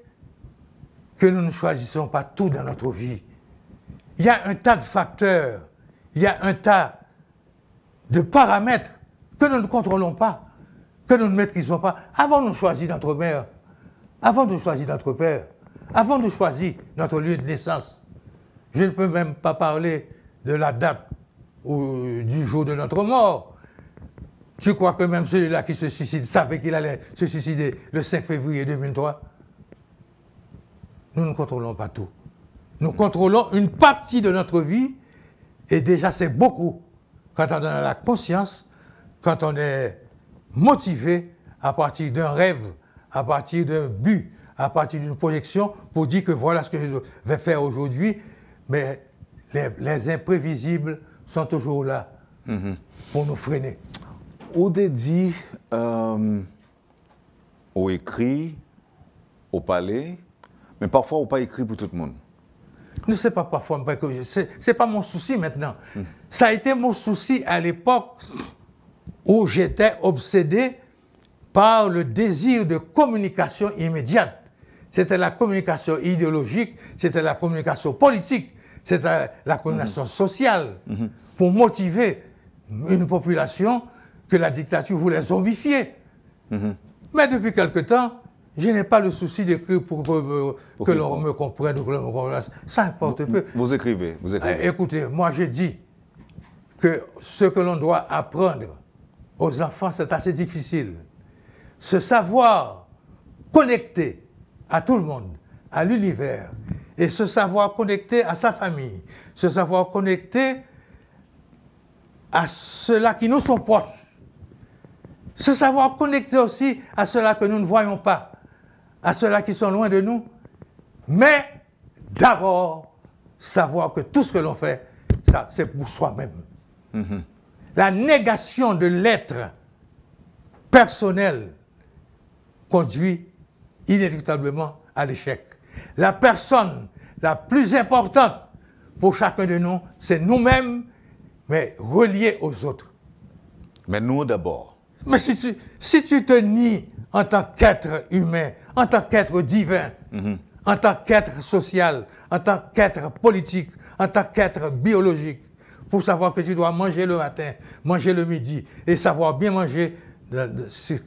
que nous ne choisissons pas tout dans notre vie. Il y a un tas de facteurs, il y a un tas de paramètres que nous ne contrôlons pas, que nous ne maîtrisons pas. Avant de choisir notre mère, avant de choisir notre père, avant de choisir notre lieu de naissance. Je ne peux même pas parler de la date ou du jour de notre mort. Tu crois que même celui-là qui se suicide savait qu'il allait se suicider le 5 février 2003? Nous ne contrôlons pas tout. Nous contrôlons une partie de notre vie, et déjà c'est beaucoup. Quand on a la conscience, quand on est motivé à partir d'un rêve, à partir d'un but, à partir d'une projection, pour dire que voilà ce que je vais faire aujourd'hui, mais les imprévisibles sont toujours là pour nous freiner. Au dédit, au écrit, au palais, mais parfois au pas écrit pour tout le monde. Ne sais pas parfois, c'est pas mon souci maintenant. Ça a été mon souci à l'époque où j'étais obsédé par le désir de communication immédiate. C'était la communication idéologique, c'était la communication politique, c'était la communication sociale pour motiver une population que la dictature voulait zombifier. Mais depuis quelque temps, je n'ai pas le souci d'écrire pour que l'on me comprenne ou que l'on me comprenne. Ça importe peu. Vous écrivez, vous écrivez. Écoutez, moi je dis que ce que l'on doit apprendre aux enfants, c'est assez difficile. Ce savoir connecté à tout le monde, à l'univers, et ce savoir connecté à sa famille, ce savoir connecté à ceux-là qui nous sont proches, ce savoir connecté aussi à ceux-là que nous ne voyons pas, à ceux-là qui sont loin de nous, mais d'abord, savoir que tout ce que l'on fait, ça, c'est pour soi-même. La négation de l'être personnel conduit inéluctablement à l'échec. La personne la plus importante pour chacun de nous, c'est nous-mêmes, mais reliés aux autres. Mais nous d'abord. Mais si tu te nies en tant qu'être humain, en tant qu'être divin, en tant qu'être social, en tant qu'être politique, en tant qu'être biologique, pour savoir que tu dois manger le matin, manger le midi, et savoir bien manger quand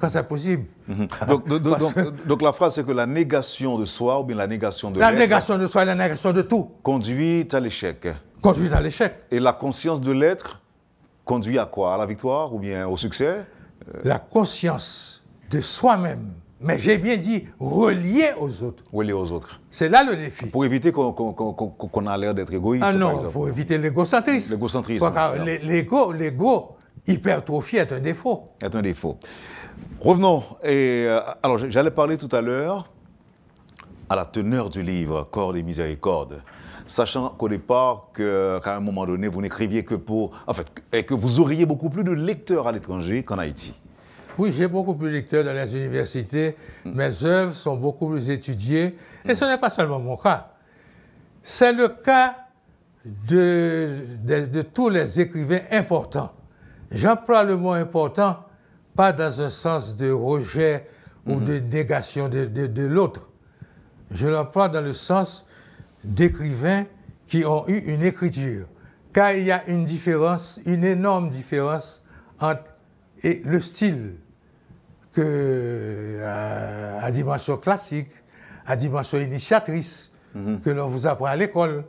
c'est possible. Mm-hmm. donc la phrase, c'est que la négation de soi, ou bien la négation de l'être... La négation de soi et la négation de tout. Conduit à l'échec. Conduit à l'échec. Et la conscience de l'être conduit à quoi? À la victoire ou bien au succès? La conscience de soi-même. Mais j'ai bien dit relié aux autres. Relié aux autres. C'est là le défi. Pour éviter qu'on a l'air d'être égoïste. Ah non, il faut éviter l'égocentrisme. L'égocentrisme. L'ego hypertrophie est un défaut. Est un défaut. Revenons. Alors, j'allais parler tout à l'heure à la teneur du livre « Cordes et miséricorde ». Sachant qu'au départ, qu'à un moment donné, vous n'écriviez que pour... En fait, et que vous auriez beaucoup plus de lecteurs à l'étranger qu'en Haïti. Oui, j'ai beaucoup plus de lecteurs dans les universités. Mmh. Mes œuvres sont beaucoup plus étudiées. Et ce n'est pas seulement mon cas. C'est le cas de tous les écrivains importants. J'emploie le mot important, pas dans un sens de rejet ou de négation de l'autre. Je l'emploie dans le sens d'écrivains qui ont eu une écriture. Car il y a une différence, une énorme différence entre le style à dimension classique, à dimension initiatrice, que l'on vous apprend à l'école.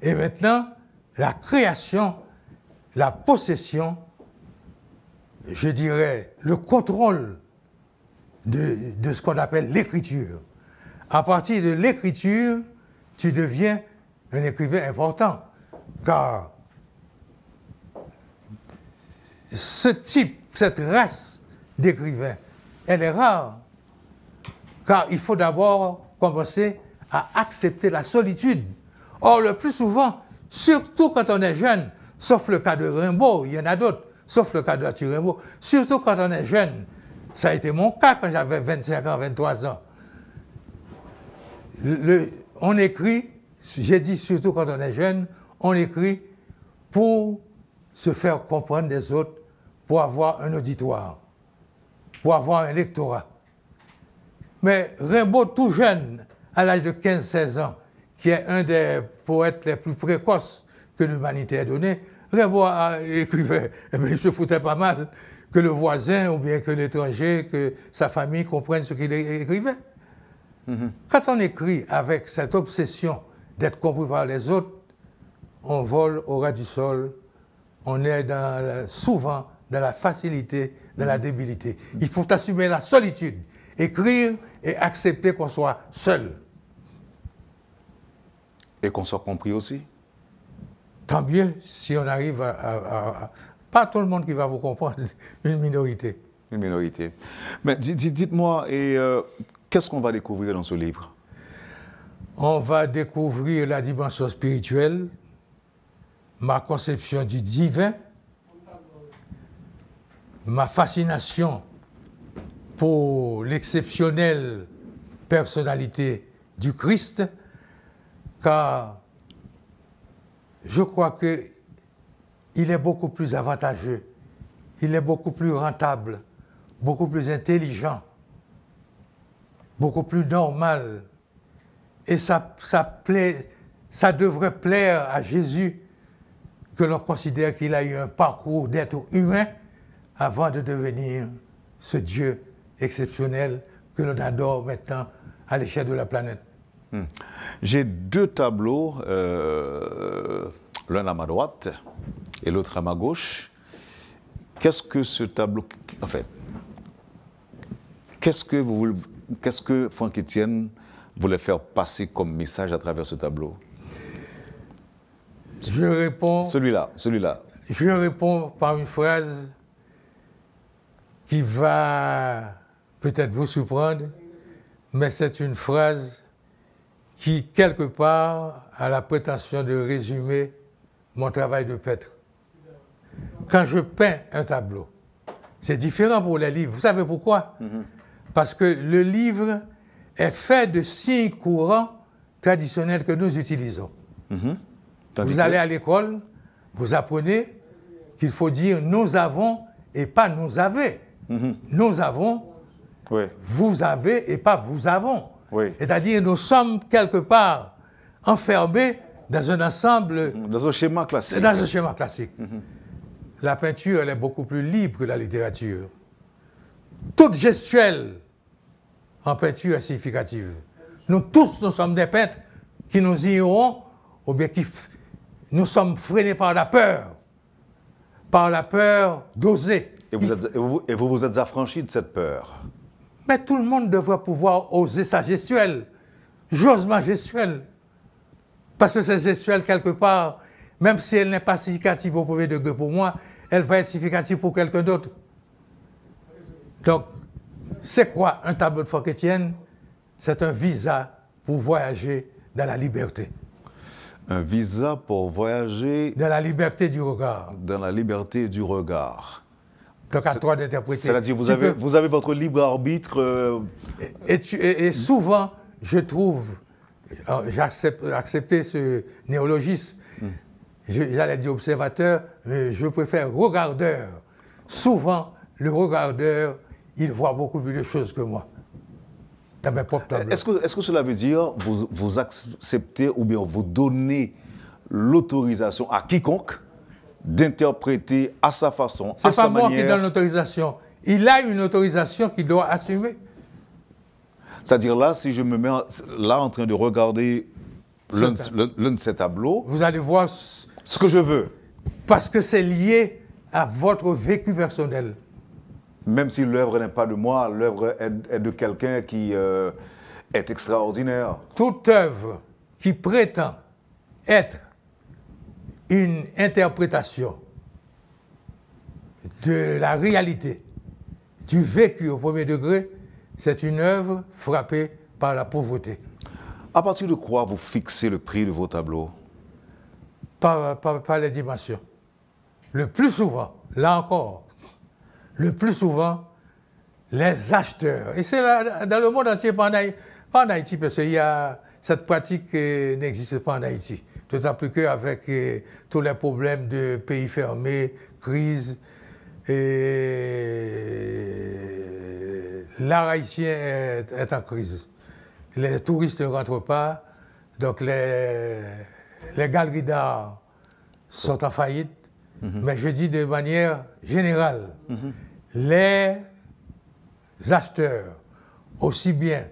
Et maintenant, la création, la possession, je dirais, le contrôle de ce qu'on appelle l'écriture. À partir de l'écriture, tu deviens un écrivain important, car ce type, cette race d'écrivains, elle est rare, car il faut d'abord commencer à accepter la solitude. Or, le plus souvent, surtout quand on est jeune, sauf le cas de Rimbaud, il y en a d'autres, sauf le cas de Arthur Rimbaud, surtout quand on est jeune, ça a été mon cas quand j'avais 25 ans, 23 ans. On écrit, j'ai dit surtout quand on est jeune, on écrit pour se faire comprendre des autres, pour avoir un auditoire, pour avoir un lectorat. Mais Rimbaud, tout jeune, à l'âge de 15-16 ans, qui est un des poètes les plus précoces que l'humanité ait donné, Rimbaud écrivait, mais il se foutait pas mal que le voisin ou bien que l'étranger, que sa famille comprenne ce qu'il écrivait. Quand on écrit avec cette obsession d'être compris par les autres, on vole au ras du sol, on est souvent dans la facilité, dans la débilité. Il faut assumer la solitude, écrire et accepter qu'on soit seul. Et qu'on soit compris aussi. Tant mieux si on arrive à pas tout le monde qui va vous comprendre, une minorité. Une minorité. Mais dites-moi, qu'est-ce qu'on va découvrir dans ce livre? On va découvrir la dimension spirituelle, ma conception du divin, ma fascination pour l'exceptionnelle personnalité du Christ, car je crois qu'il est beaucoup plus avantageux, il est beaucoup plus rentable, beaucoup plus intelligent, beaucoup plus normal. Et ça devrait plaire à Jésus que l'on considère qu'il a eu un parcours d'être humain avant de devenir ce Dieu exceptionnel que l'on adore maintenant à l'échelle de la planète. J'ai deux tableaux, l'un à ma droite et l'autre à ma gauche. Qu'est-ce que ce tableau... En fait, qu'est-ce que Frankétienne voulait faire passer comme message à travers ce tableau? Je réponds... Celui-là, celui-là. Je réponds par une phrase qui va peut-être vous surprendre, mais c'est une phrase qui, quelque part, a la prétention de résumer mon travail de peintre. Quand je peins un tableau, c'est différent pour les livres. Vous savez pourquoi? Parce que le livre est fait de signes courants traditionnels que nous utilisons. Vous allez à l'école, vous apprenez qu'il faut dire « nous avons » et pas « nous avez ». Nous avons, vous avez et pas « vous avons ». C'est-à-dire nous sommes quelque part enfermés dans un ensemble... Dans un schéma classique. Dans un schéma classique. La peinture, elle est beaucoup plus libre que la littérature. toute gestuelle en peinture est significative. Nous tous, nous sommes des peintres qui nous irons au béquif. Nous sommes freinés par la peur d'oser. Et vous vous êtes affranchi de cette peur. Mais tout le monde devrait pouvoir oser sa gestuelle. J'ose ma gestuelle. Parce que cette gestuelle, quelque part, même si elle n'est pas significative au premier degré pour moi, elle va être significative pour quelqu'un d'autre. Donc, c'est quoi un tableau de Frankétienne? C'est un visa pour voyager dans la liberté. Un visa pour voyager... Dans la liberté du regard. Dans la liberté du regard. Donc à toi d'interpréter. C'est-à-dire vous avez votre libre arbitre. Et souvent, je trouve, j'accepte ce néologisme, j'allais dire observateur, mais je préfère regardeur. Souvent, le regardeur, il voit beaucoup plus de choses que moi. Dans mes propres tableaux. Est-ce que cela veut dire vous acceptez ou bien vous donnez l'autorisation à quiconque d'interpréter à sa façon, à sa manière. C'est pas moi qui donne l'autorisation. Il a une autorisation qu'il doit assumer. C'est-à-dire là, si je me mets là en train de regarder l'un de ces tableaux... Vous allez voir... Ce que je veux. Parce que c'est lié à votre vécu personnel. Même si l'œuvre n'est pas de moi, l'œuvre est de quelqu'un qui est extraordinaire. Toute œuvre qui prétend être une interprétation de la réalité, du vécu au premier degré, c'est une œuvre frappée par la pauvreté. À partir de quoi vous fixez le prix de vos tableaux? Par les dimensions. Le plus souvent, là encore, le plus souvent, les acheteurs. Et c'est dans le monde entier, pas en Haïti, parce qu'il y a... Cette pratique n'existe pas en Haïti, d'autant plus qu'avec tous les problèmes de pays fermés, crise, l'art haïtien est en crise. Les touristes ne rentrent pas, donc les galeries d'art sont en faillite, mais je dis de manière générale, les acheteurs, aussi bien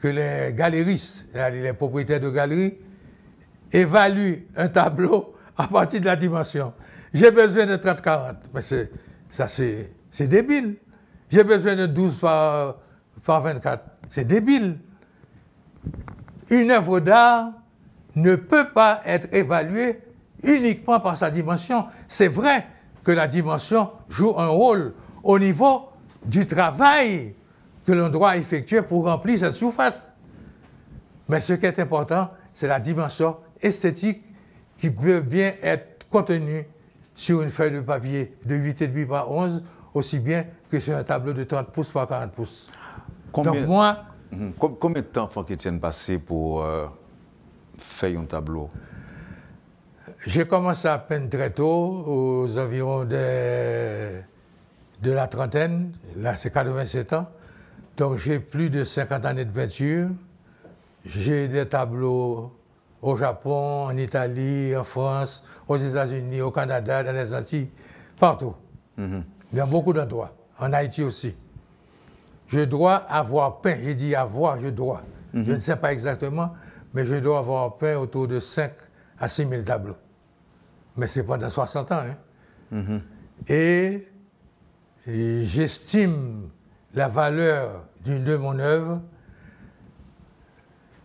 que les galeristes, les propriétaires de galeries, évaluent un tableau à partir de la dimension. J'ai besoin de 30-40, mais ça c'est débile. J'ai besoin de 12 par 24, c'est débile. Une œuvre d'art ne peut pas être évaluée uniquement par sa dimension. C'est vrai que la dimension joue un rôle au niveau du travail que l'on doit effectuer pour remplir cette surface. Mais ce qui est important, c'est la dimension esthétique qui peut bien être contenue sur une feuille de papier de 8,5 par 11, aussi bien que sur un tableau de 30 pouces par 40 pouces. Donc moi... Combien de temps Frankétienne passé pour faire un tableau? J'ai commencé à peine très tôt, aux environs de la trentaine, là c'est 87 ans, donc j'ai plus de 50 années de peinture, j'ai des tableaux au Japon, en Italie, en France, aux États-Unis, au Canada, dans les Antilles, partout, dans beaucoup d'endroits, en Haïti aussi. Je dois avoir peint, j'ai dit avoir, je dois, je ne sais pas exactement, mais je dois avoir peint autour de 5 à 6 000 tableaux. Mais c'est pendant 60 ans. Hein. Et j'estime la valeur de mon œuvre,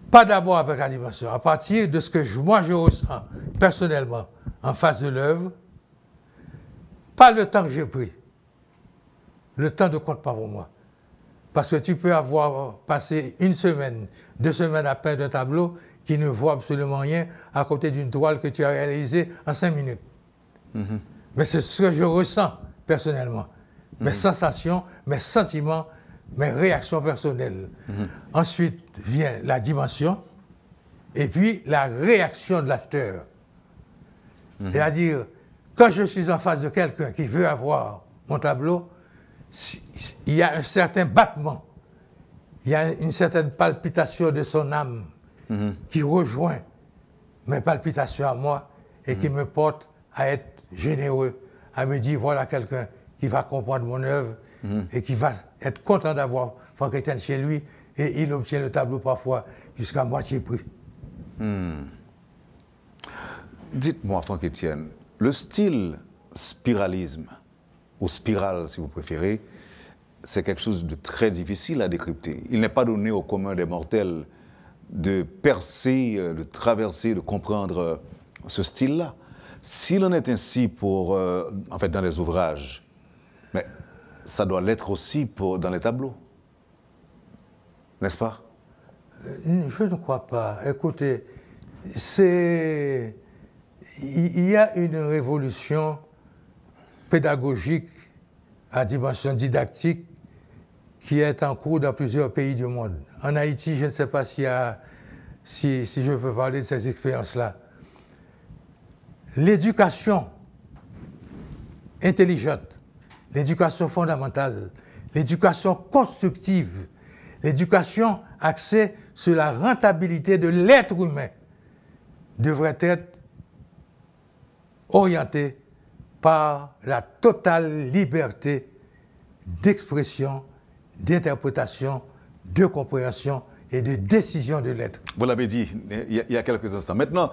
pas d'abord avec la dimension, à partir de ce que moi je ressens personnellement en face de l'œuvre, pas le temps que j'ai pris. Le temps ne compte pas pour moi. Parce que tu peux avoir passé une semaine, 2 semaines à peindre un tableau qui ne voit absolument rien à côté d'une toile que tu as réalisée en 5 minutes. Mais c'est ce que je ressens personnellement. Mes sensations, mes sentiments, mes réactions personnelles. Ensuite vient la dimension et puis la réaction de l'acheteur. C'est-à-dire, quand je suis en face de quelqu'un qui veut avoir mon tableau, il y a un certain battement, il y a une certaine palpitation de son âme qui rejoint mes palpitations à moi et qui me porte à être généreux, à me dire voilà quelqu'un qui va comprendre mon œuvre, et qui va être content d'avoir Frankétienne chez lui, et il obtient le tableau parfois jusqu'à moitié prix. Dites-moi, Frankétienne, le style spiralisme, ou spirale si vous préférez, c'est quelque chose de très difficile à décrypter. Il n'est pas donné au commun des mortels de percer, de traverser, de comprendre ce style-là. S'il en est ainsi pour, en fait, dans les ouvrages, mais ça doit l'être aussi pour, dans les tableaux, n'est-ce pas? Je ne crois pas. Écoutez, c'est... Il y a une révolution pédagogique à dimension didactique qui est en cours dans plusieurs pays du monde. En Haïti, je ne sais pas si je peux parler de ces expériences-là. L'éducation intelligente, l'éducation fondamentale, l'éducation constructive, l'éducation axée sur la rentabilité de l'être humain devrait être orientée par la totale liberté d'expression, d'interprétation, de compréhension et de décision de l'être. Vous l'avez dit il y a quelques instants. Maintenant,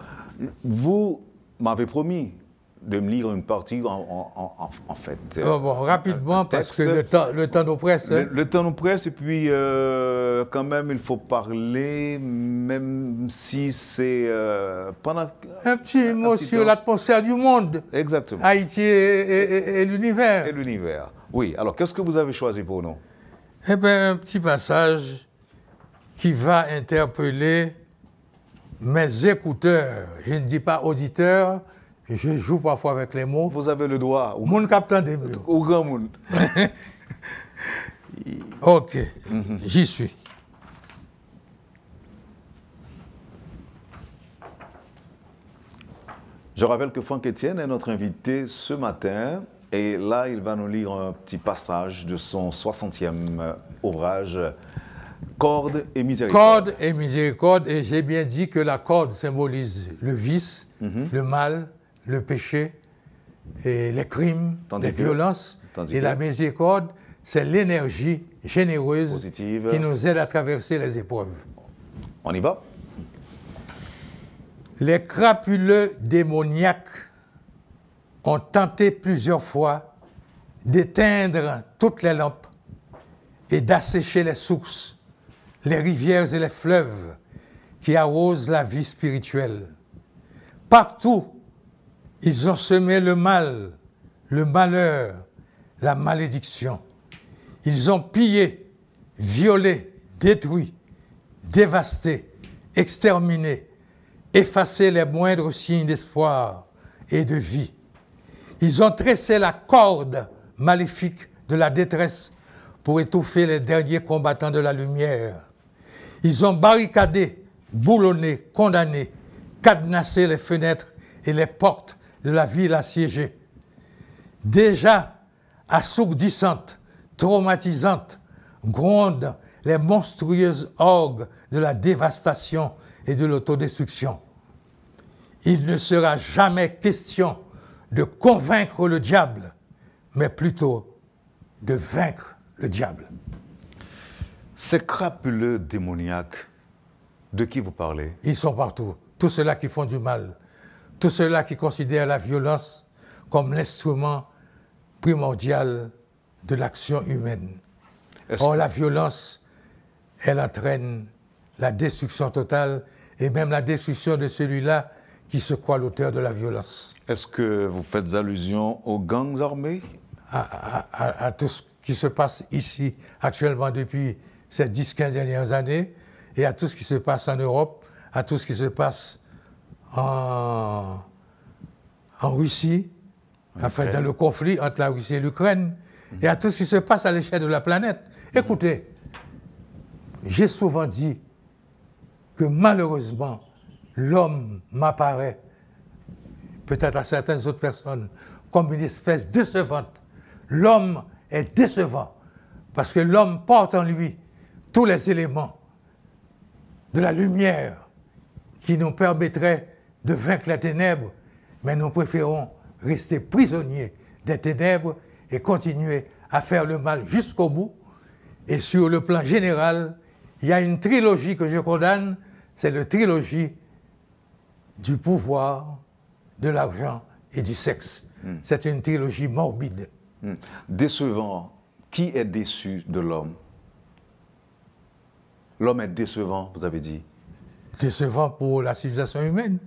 vous m'avez promis de me lire une partie en fait. Rapidement, parce que le temps nous presse. Le temps nous presse, et puis quand même, il faut parler, même si c'est pendant... Un petit mot sur l'atmosphère du monde. Exactement. Haïti et l'univers. Et l'univers. Oui, alors qu'est-ce que vous avez choisi pour nous? Eh bien, un petit passage qui va interpeller mes écouteurs. Je ne dis pas auditeurs. Je joue parfois avec les mots. Vous avez le doigt. Mon capitaine des murs. Au grand monde. Ok, j'y suis. Je rappelle que Frankétienne est notre invité ce matin. Et là, il va nous lire un petit passage de son 60e ouvrage, Cordes et miséricorde. Cordes et miséricorde. Et j'ai bien dit que la corde symbolise le vice, le mal, le péché, et les crimes, les violences, et la miséricorde, c'est l'énergie généreuse positive qui nous aide à traverser les épreuves. On y va. Les crapuleux démoniaques ont tenté plusieurs fois d'éteindre toutes les lampes et d'assécher les sources, les rivières et les fleuves qui arrosent la vie spirituelle. Partout, ils ont semé le mal, le malheur, la malédiction. Ils ont pillé, violé, détruit, dévasté, exterminé, effacé les moindres signes d'espoir et de vie. Ils ont tressé la corde maléfique de la détresse pour étouffer les derniers combattants de la lumière. Ils ont barricadé, boulonné, condamné, cadenassé les fenêtres et les portes de la ville assiégée. Déjà assourdissante, traumatisante, grondent les monstrueuses orgues de la dévastation et de l'autodestruction. Il ne sera jamais question de convaincre le diable, mais plutôt de vaincre le diable. Ces crapuleux démoniaques, de qui vous parlez? Ils sont partout. Tous ceux-là qui font du mal, tous ceux-là qui considèrent la violence comme l'instrument primordial de l'action humaine. Or, la violence, elle entraîne la destruction totale et même la destruction de celui-là qui se croit l'auteur de la violence. Est-ce que vous faites allusion aux gangs armés? À tout ce qui se passe ici actuellement depuis ces 10-15 dernières années, et à tout ce qui se passe en Europe, à tout ce qui se passe en Russie, enfin, dans le conflit entre la Russie et l'Ukraine, et à tout ce qui se passe à l'échelle de la planète. Écoutez, j'ai souvent dit que malheureusement, l'homme m'apparaît, peut-être à certaines autres personnes, comme une espèce décevante. L'homme est décevant parce que l'homme porte en lui tous les éléments de la lumière qui nous permettrait de vaincre les ténèbres, mais nous préférons rester prisonniers des ténèbres et continuer à faire le mal jusqu'au bout. Et sur le plan général, il y a une trilogie que je condamne, c'est la trilogie du pouvoir, de l'argent et du sexe. Mm. C'est une trilogie morbide. Mm. Décevant. Qui est déçu de l'homme? L'homme est décevant, vous avez dit. Décevant pour la civilisation humaine,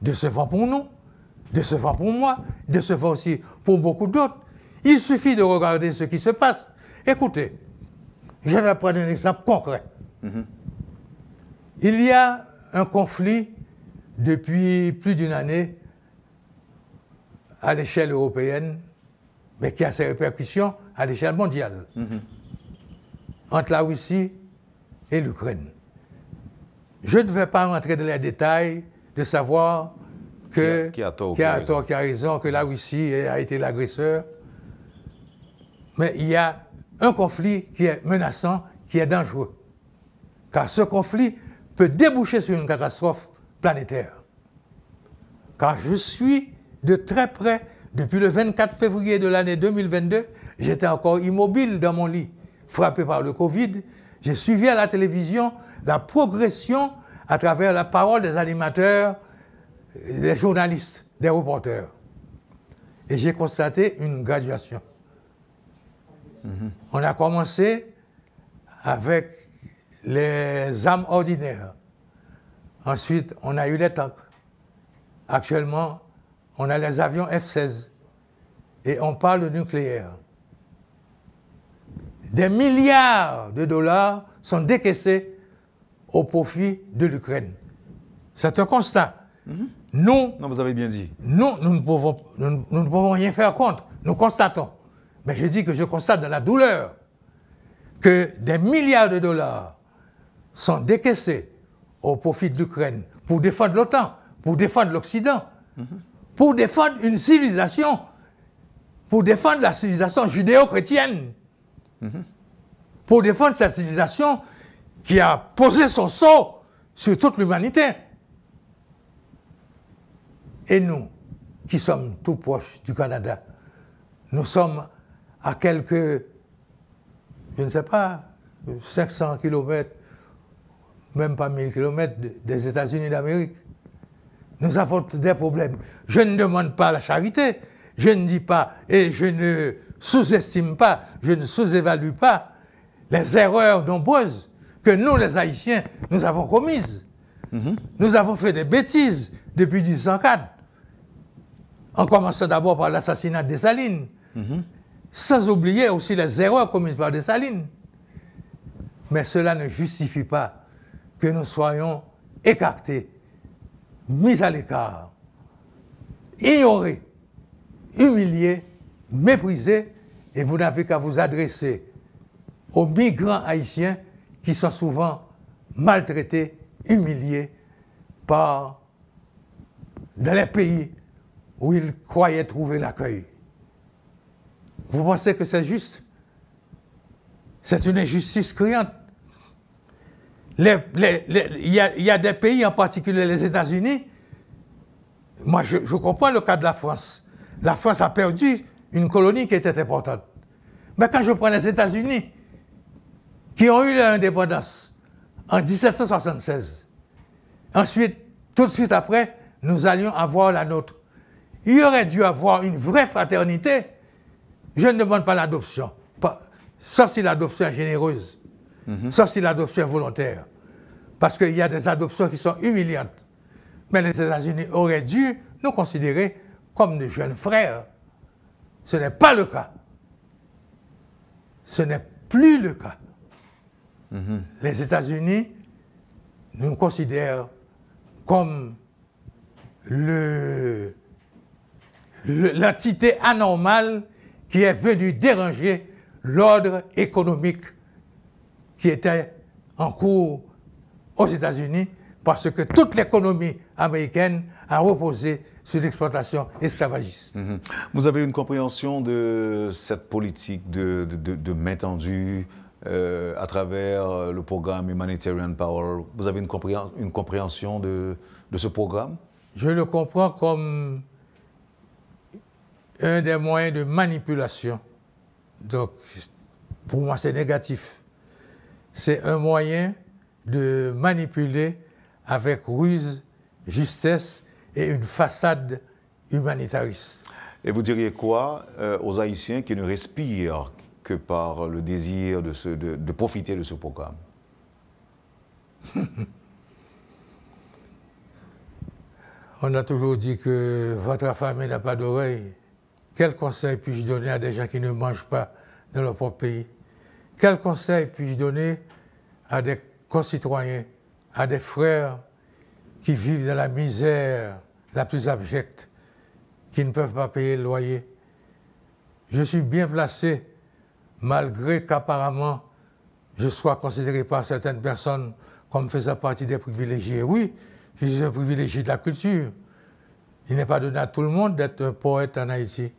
décevant pour nous, décevant pour moi, décevant aussi pour beaucoup d'autres. Il suffit de regarder ce qui se passe. Écoutez, je vais prendre un exemple concret. Mm-hmm. Il y a un conflit depuis plus d'une année à l'échelle européenne, mais qui a ses répercussions à l'échelle mondiale, mm-hmm, entre la Russie et l'Ukraine. Je ne vais pas rentrer dans les détails de savoir que, qui a tort, qui a raison, que la Russie a été l'agresseur. Mais il y a un conflit qui est menaçant, qui est dangereux. Car ce conflit peut déboucher sur une catastrophe planétaire. Car je suis de très près, depuis le 24 février de l'année 2022, j'étais encore immobile dans mon lit, frappé par le Covid. J'ai suivi à la télévision la progression à travers la parole des animateurs, des journalistes, des reporters. Et j'ai constaté une graduation. Mm-hmm. On a commencé avec les armes ordinaires. Ensuite, on a eu les tanks. Actuellement, on a les avions F-16. Et on parle de nucléaire. Des milliards de dollars sont décaissés au profit de l'Ukraine. C'est un constat. Mm-hmm. Nous, non, vous avez bien dit. Nous ne pouvons rien faire contre. Nous constatons. Mais je dis que je constate de la douleur que des milliards de dollars sont décaissés au profit de l'Ukraine pour défendre l'OTAN, pour défendre l'Occident, mm-hmm, pour défendre une civilisation, pour défendre la civilisation judéo-chrétienne. Mm-hmm. Pour défendre cette civilisation qui a posé son sceau sur toute l'humanité. Et nous, qui sommes tout proches du Canada, nous sommes à quelques, je ne sais pas, 500 kilomètres, même pas 1000 kilomètres des États-Unis d'Amérique. Nous avons des problèmes. Je ne demande pas la charité, je ne dis pas, et je ne sous-estime pas, je ne sous-évalue pas les erreurs nombreuses que nous, les Haïtiens, nous avons commises. Mm-hmm. Nous avons fait des bêtises depuis 1804, en commençant d'abord par l'assassinat de Dessalines, mm-hmm, sans oublier aussi les erreurs commises par Dessalines. Mais cela ne justifie pas que nous soyons écartés, mis à l'écart, ignorés, humiliés, méprisés, et vous n'avez qu'à vous adresser aux migrants haïtiens qui sont souvent maltraités, humiliés par, dans les pays où ils croyaient trouver l'accueil. Vous pensez que c'est juste? C'est une injustice criante. Il y a des pays, en particulier les États-Unis, moi je comprends le cas de la France. La France a perdu une colonie qui était importante. Mais quand je prends les États-Unis, qui ont eu leur indépendance en 1776, ensuite, tout de suite après, nous allions avoir la nôtre. Il aurait dû avoir une vraie fraternité. Je ne demande pas l'adoption, sauf si l'adoption est généreuse, mm-hmm, sauf si l'adoption est volontaire, parce qu'il y a des adoptions qui sont humiliantes. Mais les États-Unis auraient dû nous considérer comme de jeunes frères. Ce n'est pas le cas. Ce n'est plus le cas. Mm-hmm. Les États-Unis nous considèrent comme l'entité anormale qui est venue déranger l'ordre économique qui était en cours aux États-Unis, parce que toute l'économie américaine a reposé sur l'exploitation esclavagiste. Mmh. Vous avez une compréhension de cette politique de main tendue à travers le programme Humanitarian Power. Vous avez une compréhension de ce programme? Je le comprends comme un des moyens de manipulation Donc, pour moi, c'est négatif. C'est un moyen de manipuler avec ruse, justesse et une façade humanitariste. Et vous diriez quoi aux Haïtiens qui ne respirent que par le désir de profiter de ce programme? On a toujours dit que votre affamé n'a pas d'oreille. Quel conseil puis-je donner à des gens qui ne mangent pas dans leur propre pays? Quel conseil puis-je donner à des concitoyens, à des frères qui vivent dans la misère la plus abjecte, qui ne peuvent pas payer le loyer? Je suis bien placé, malgré qu'apparemment je sois considéré par certaines personnes comme faisant partie des privilégiés. Oui, je suis un privilégié de la culture. Il n'est pas donné à tout le monde d'être un poète en Haïti.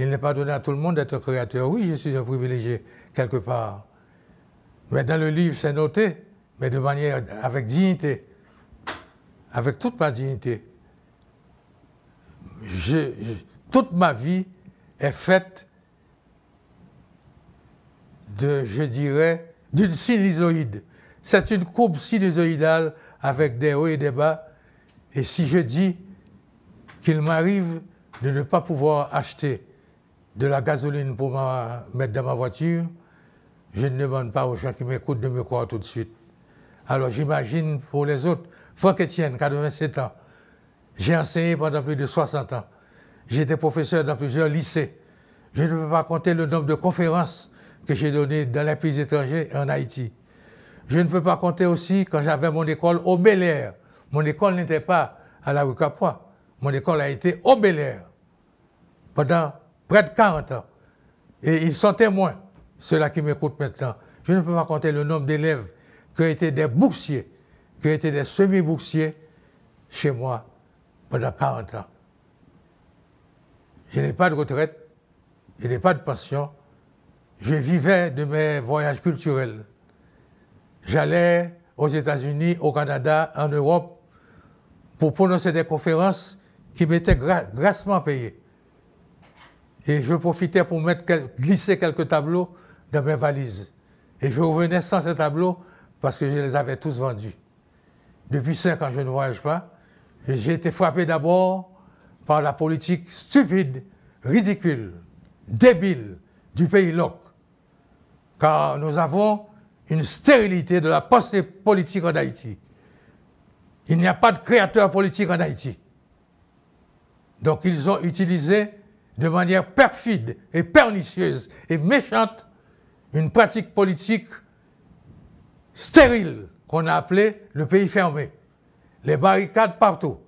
Il n'est pas donné à tout le monde d'être un créateur. Oui, je suis un privilégié quelque part. Mais dans le livre, c'est noté, mais de manière, avec dignité, avec toute ma dignité. Toute ma vie est faite de, je dirais, d'une sinusoïde. C'est une courbe sinusoïdale avec des hauts et des bas. Et si je dis qu'il m'arrive de ne pas pouvoir acheter de la gasoline pour mettre dans ma voiture, je ne demande pas aux gens qui m'écoutent de me croire tout de suite. Alors j'imagine pour les autres. Frankétienne, 87 ans. J'ai enseigné pendant plus de 60 ans. J'étais professeur dans plusieurs lycées. Je ne peux pas compter le nombre de conférences que j'ai données dans les pays étrangers et en Haïti. Je ne peux pas compter aussi quand j'avais mon école au Bel Air. Mon école n'était pas à la rue Capois. Mon école a été au Bel Air pendant près de 40 ans. Et ils sont témoins, ceux-là qui m'écoutent maintenant. Je ne peux pas compter le nombre d'élèves qui étaient des boursiers, qui étaient des semi-boursiers chez moi pendant 40 ans. Je n'ai pas de retraite, je n'ai pas de pension. Je vivais de mes voyages culturels. J'allais aux États-Unis, au Canada, en Europe, pour prononcer des conférences qui m'étaient grassement payées. Et je profitais pour glisser quelques tableaux dans mes valises. Et je revenais sans ces tableaux parce que je les avais tous vendus. Depuis 5 ans, je ne voyage pas. J'ai été frappé d'abord par la politique stupide, ridicule, débile du pays loc. Car nous avons une stérilité de la pensée politique en Haïti. Il n'y a pas de créateur politique en Haïti. Donc ils ont utilisé de manière perfide et pernicieuse et méchante une pratique politique stérile qu'on a appelée le pays fermé. Les barricades partout.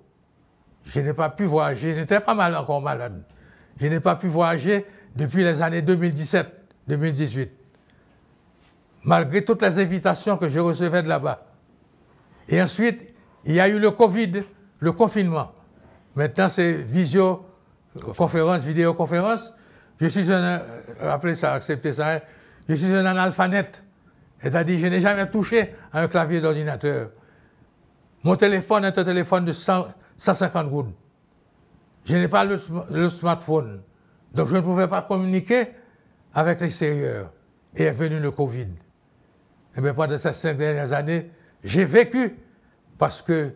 Je n'ai pas pu voyager, je n'étais pas mal encore malade. Je n'ai pas pu voyager depuis les années 2017-2018. Malgré toutes les invitations que je recevais de là-bas. Et ensuite, il y a eu le Covid, le confinement. Maintenant, c'est visioconférence, vidéoconférence. Je suis un, rappelez ça, acceptez ça, je suis un analphanète. C'est-à-dire, je n'ai jamais touché à un clavier d'ordinateur. Mon téléphone est un téléphone de 150 gouttes. Je n'ai pas le smartphone. Donc, je ne pouvais pas communiquer avec l'extérieur. Et est venu le Covid. Et bien, pendant ces 5 dernières années, j'ai vécu parce que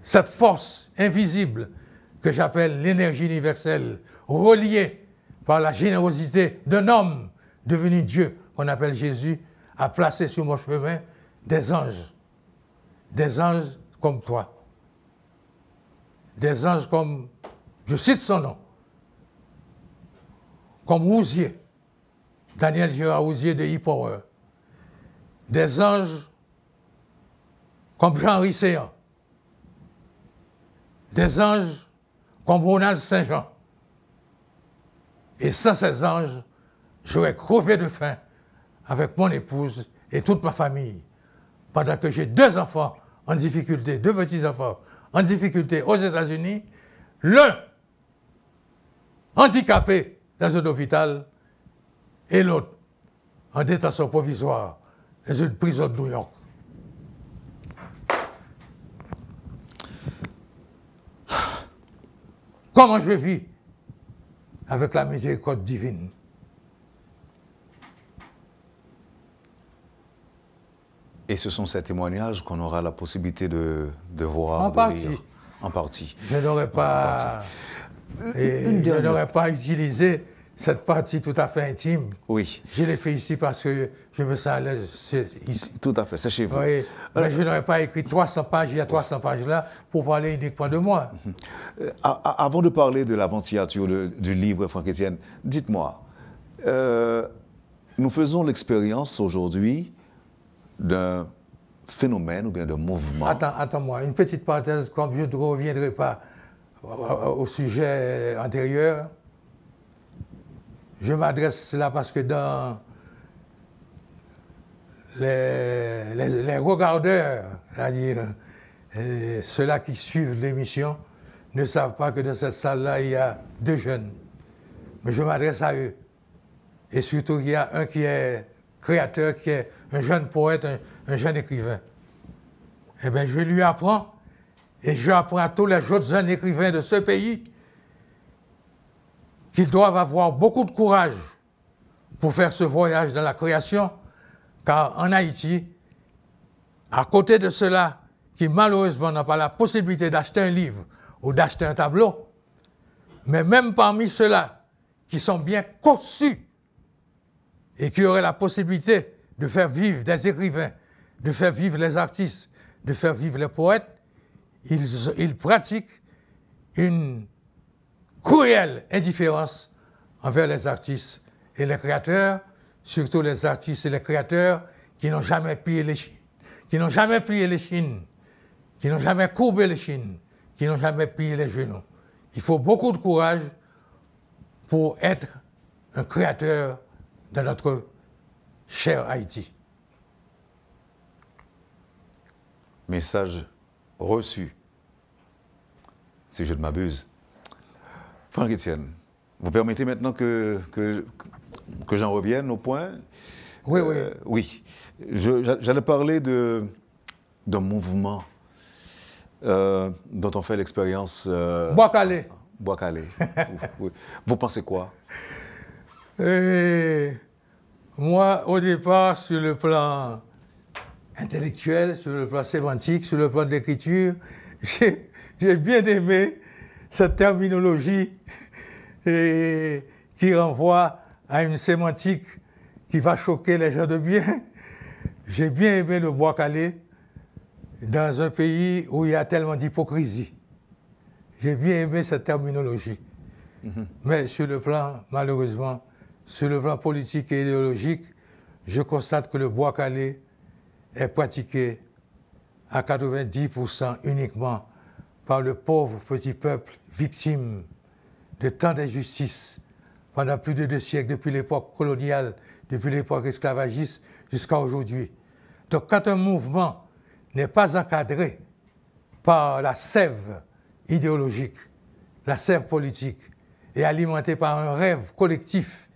cette force invisible que j'appelle l'énergie universelle, reliée par la générosité d'un homme devenu Dieu, qu'on appelle Jésus, a placé sur mon chemin des anges. Des anges comme toi. Des anges comme, je cite son nom, comme Rousier, Daniel Gérard Ousier de E-Power. Des anges comme Jean-Henri Sean. Des anges comme Ronald Saint-Jean. Et sans ces anges, j'aurais crevé de faim avec mon épouse et toute ma famille. Pendant que j'ai 2 enfants en difficulté, 2 petits-enfants en difficulté aux États-Unis, l'un handicapé dans un hôpital et l'autre en détention provisoire dans une prison de New York. Comment je vis avec la miséricorde divine? Et ce sont ces témoignages qu'on aura la possibilité de voir. En partie. Lire. En partie. Je n'aurais pas, utilisé cette partie tout à fait intime. Oui. Je l'ai fait ici parce que je me sens à l'aise ici. Tout à fait, c'est chez vous. Oui. Alors, je n'aurais pas écrit 300 pages, il y a 300 pages là, pour parler uniquement de moi. Avant de parler de l'aventure du livre, Frankétienne, dites-moi, nous faisons l'expérience aujourd'hui d'un phénomène ou bien d'un mouvement. Attends-moi, une petite parenthèse, comme je ne reviendrai pas au sujet antérieur, je m'adresse là parce que dans les regardeurs, c'est-à-dire ceux-là qui suivent l'émission, ne savent pas que dans cette salle-là, il y a deux jeunes. Mais je m'adresse à eux. Et surtout, il y a un qui est créateur, qui est un jeune poète, un jeune écrivain. Eh bien, je lui apprends, et je apprends à tous les autres jeunes écrivains de ce pays qu'ils doivent avoir beaucoup de courage pour faire ce voyage dans la création, car en Haïti, à côté de ceux-là qui malheureusement n'ont pas la possibilité d'acheter un livre ou d'acheter un tableau, mais même parmi ceux-là qui sont bien conçus et qui auraient la possibilité de faire vivre des écrivains, de faire vivre les artistes, de faire vivre les poètes, ils pratiquent une cruelle indifférence envers les artistes et les créateurs, surtout les artistes et les créateurs qui n'ont jamais plié les chines, qui n'ont jamais plié les chines, qui n'ont jamais courbé les chines, qui n'ont jamais plié les genoux. Il faut beaucoup de courage pour être un créateur dans notre cher Haïti. Message reçu, si je ne m'abuse. Frankétienne, vous permettez maintenant que j'en revienne au point? Oui, oui. Oui, j'allais parler d'un mouvement dont on fait l'expérience... Bwa Kale. Bwa Kale. Oui. Vous pensez quoi? Moi, au départ, sur le plan intellectuel, sur le plan sémantique, sur le plan de l'écriture, j'ai bien aimé cette terminologie qui renvoie à une sémantique qui va choquer les gens de bien. J'ai bien aimé le Bwa Kale dans un pays où il y a tellement d'hypocrisie. J'ai bien aimé cette terminologie. Mais sur le plan, malheureusement, sur le plan politique et idéologique, je constate que le Bwa Kale est pratiqué à 90% uniquement par le pauvre petit peuple victime de tant d'injustices pendant plus de 2 siècles, depuis l'époque coloniale, depuis l'époque esclavagiste jusqu'à aujourd'hui. Donc quand un mouvement n'est pas encadré par la sève idéologique, la sève politique, et alimenté par un rêve collectif,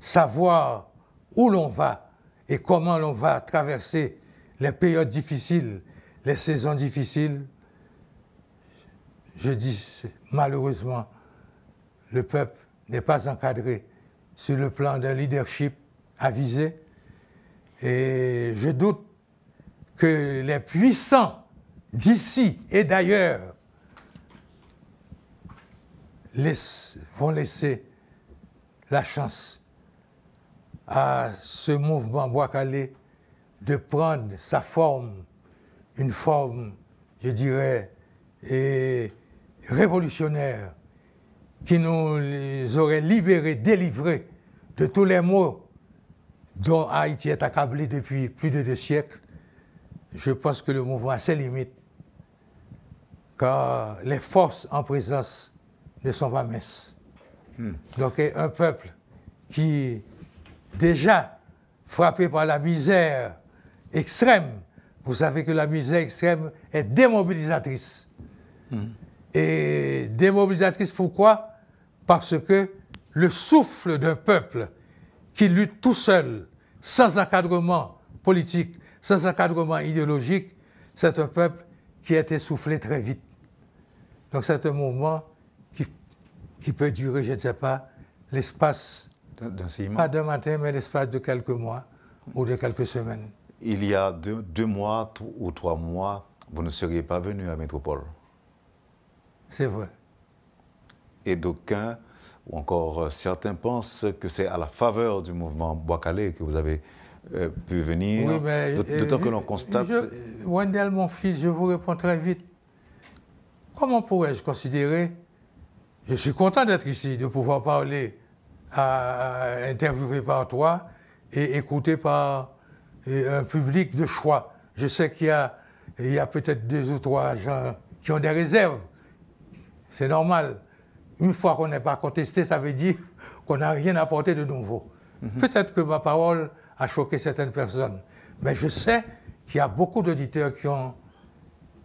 savoir où l'on va et comment l'on va traverser les périodes difficiles, les saisons difficiles, je dis, malheureusement, le peuple n'est pas encadré sur le plan d'un leadership avisé. Et je doute que les puissants d'ici et d'ailleurs vont laisser la chance à ce mouvement Bwa Kale de prendre sa forme, une forme, je dirais, et révolutionnaire, qui nous les aurait libérés, délivrés de tous les maux dont Haïti est accablé depuis plus de 2 siècles, je pense que le mouvement a ses limites, car les forces en présence ne sont pas minces. Donc un peuple qui, déjà frappé par la misère extrême, vous savez que la misère extrême est démobilisatrice. Et démobilisatrice pourquoi? Parce que le souffle d'un peuple qui lutte tout seul, sans encadrement politique, sans encadrement idéologique, c'est un peuple qui est essoufflé très vite. Donc c'est un mouvement qui peut durer, je ne sais pas, l'espace, pas d'un matin, mais l'espace de quelques mois ou de quelques semaines. il y a deux mois ou trois mois, vous ne seriez pas venu à Métropole. C'est vrai. Et d'aucuns, ou encore certains, pensent que c'est à la faveur du mouvement Bwa Kale que vous avez pu venir. Oui, d'autant que l'on constate... Wendell, mon fils, je vous réponds très vite. Comment pourrais-je considérer... Je suis content d'être ici, de pouvoir parler, interviewé par toi et écouté par un public de choix. Je sais qu'il y a peut-être 2 ou 3 gens qui ont des réserves. C'est normal. Une fois qu'on n'est pas contesté, ça veut dire qu'on n'a rien apporté de nouveau. Mm-hmm. Peut-être que ma parole a choqué certaines personnes, mais je sais qu'il y a beaucoup d'auditeurs qui ont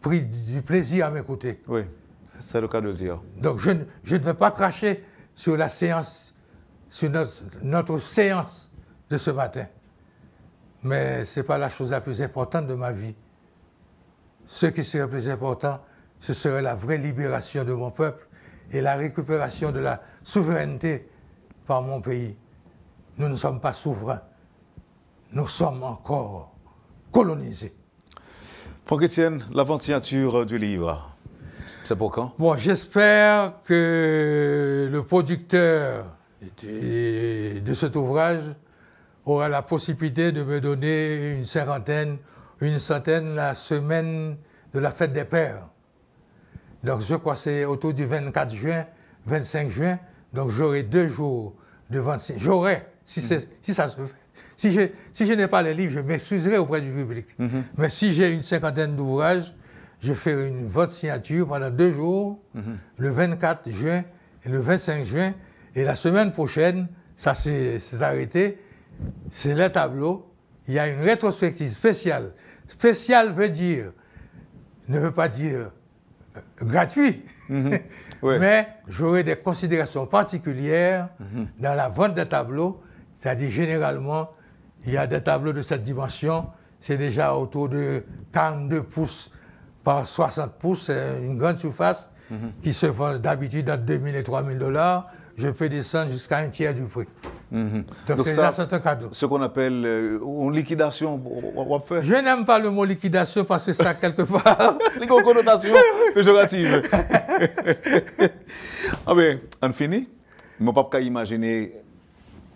pris du plaisir à m'écouter. Oui, c'est le cas de le dire. Donc je ne vais pas cracher sur la séance, sur notre séance de ce matin. Mais ce n'est pas la chose la plus importante de ma vie. Ce qui serait le plus important, ce serait la vraie libération de mon peuple et la récupération de la souveraineté par mon pays. Nous ne sommes pas souverains. Nous sommes encore colonisés. Frankétienne, l'aventure du livre, c'est pour quand? Bon, j'espère que le producteur de cet ouvrage aura la possibilité de me donner une centaine la semaine de la fête des Pères. Donc je crois que c'est autour du 24 juin, 25 juin, donc j'aurai 2 jours de 26. J'aurai, si ça se fait. Si je n'ai pas les livres, je m'excuserai auprès du public. Mm-hmm. Mais si j'ai une cinquantaine d'ouvrages, je ferai une vote signature pendant 2 jours, mm-hmm. le 24 juin et le 25 juin. Et la semaine prochaine, ça s'est arrêté, c'est les tableaux. Il y a une rétrospective spéciale. Spéciale veut dire, ne veut pas dire gratuit, mm-hmm. ouais. mais j'aurai des considérations particulières mm-hmm. dans la vente des tableaux. C'est-à-dire, généralement, il y a des tableaux de cette dimension, c'est déjà autour de 42 pouces par 60 pouces, c'est une grande surface mm-hmm. qui se vend d'habitude à 2 000 et 3 000 $. Je peux descendre jusqu'à 1/3 du prix. Mm-hmm. Donc c'est un cadeau. Ce qu'on appelle une liquidation. Je n'aime pas le mot liquidation parce que ça, quelque part, les connotations péjoratives. Ah ben, on finit. Mon papa a imaginé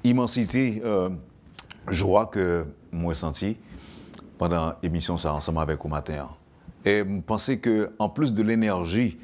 immensité, joie que moi senti pendant l'émission ça ensemble avec vous matin. Et je pensais que en plus de l'énergie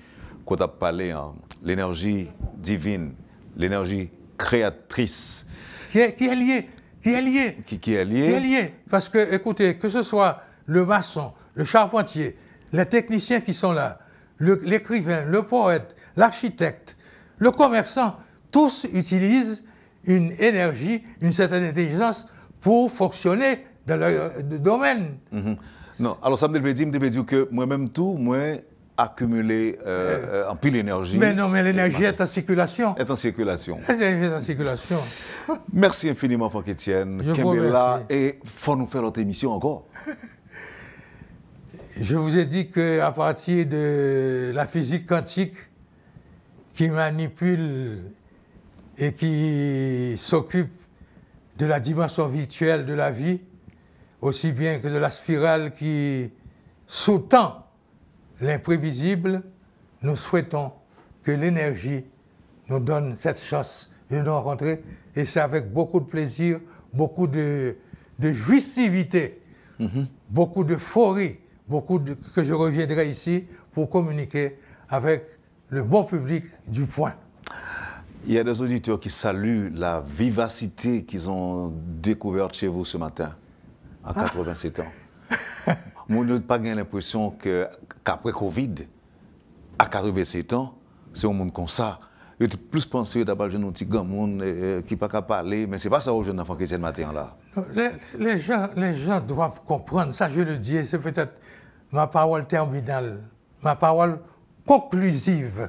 qu'on a parlé, hein, l'énergie divine, l'énergie créatrice qui est liée, parce que écoutez, que ce soit le maçon, le charpentier, les techniciens qui sont là, l'écrivain, le poète, l'architecte, le commerçant, tous utilisent une énergie, une certaine intelligence pour fonctionner dans leur domaine. Mm-hmm. Non, alors ça me dit que moi-même tout, moi, accumuler en pile énergie. Mais non, mais l'énergie est en circulation. Est en circulation. L'énergie est en circulation. Merci infiniment, Frankétienne. Je vous remercie. Et il faut nous faire notre émission encore. Je vous ai dit qu'à partir de la physique quantique qui manipule et qui s'occupe de la dimension virtuelle de la vie, aussi bien que de la spirale qui sous-tend l'imprévisible, nous souhaitons que l'énergie nous donne cette chance de nous rencontrer, et c'est avec beaucoup de plaisir, beaucoup de jouissivité, mm-hmm. beaucoup d'euphorie, que je reviendrai ici pour communiquer avec le bon public du point. Il y a des auditeurs qui saluent la vivacité qu'ils ont découverte chez vous ce matin, à 87 ans. Moi, je n'ai pas l'impression qu'après Covid, à 87 ans, c'est un monde comme ça. Je plus pensé d'abord je un petit grand monde qui n'est pas capable de parler, mais ce n'est pas ça aux jeunes enfants qui sont le matin là. Les gens doivent comprendre, ça je le dis, c'est peut-être ma parole terminale, ma parole conclusive.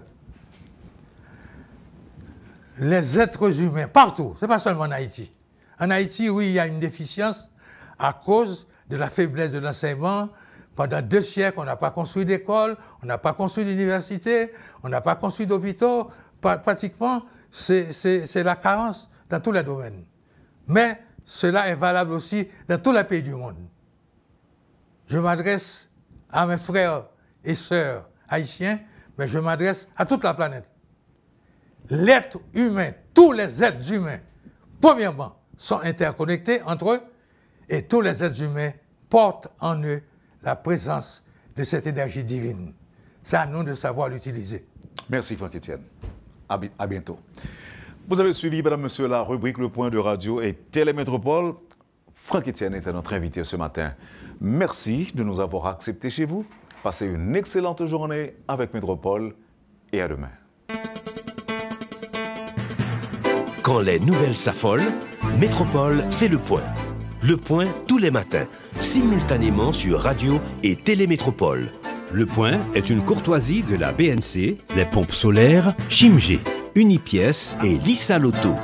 Les êtres humains, partout, ce n'est pas seulement en Haïti. En Haïti, oui, il y a une déficience à cause de la faiblesse de l'enseignement. Pendant 2 siècles, on n'a pas construit d'école, on n'a pas construit d'université, on n'a pas construit d'hôpitaux. Pratiquement, c'est la carence dans tous les domaines. Mais cela est valable aussi dans tous les pays du monde. je m'adresse à mes frères et sœurs haïtiens, mais je m'adresse à toute la planète. L'être humain, tous les êtres humains, premièrement, sont interconnectés entre eux et tous les êtres humains portent en eux la présence de cette énergie divine. C'est à nous de savoir l'utiliser. Merci Frankétienne. À bientôt. Vous avez suivi, madame, monsieur, la rubrique Le Point de Radio et Télémétropole. Frankétienne était notre invitée ce matin. Merci de nous avoir acceptés chez vous. Passez une excellente journée avec Métropole et à demain. Quand les nouvelles s'affolent, Métropole fait le point. Le point tous les matins, simultanément sur Radio et Télémétropole. Le point est une courtoisie de la BNC, les pompes solaires, Chimgé, Unipièce et Lisa Loto.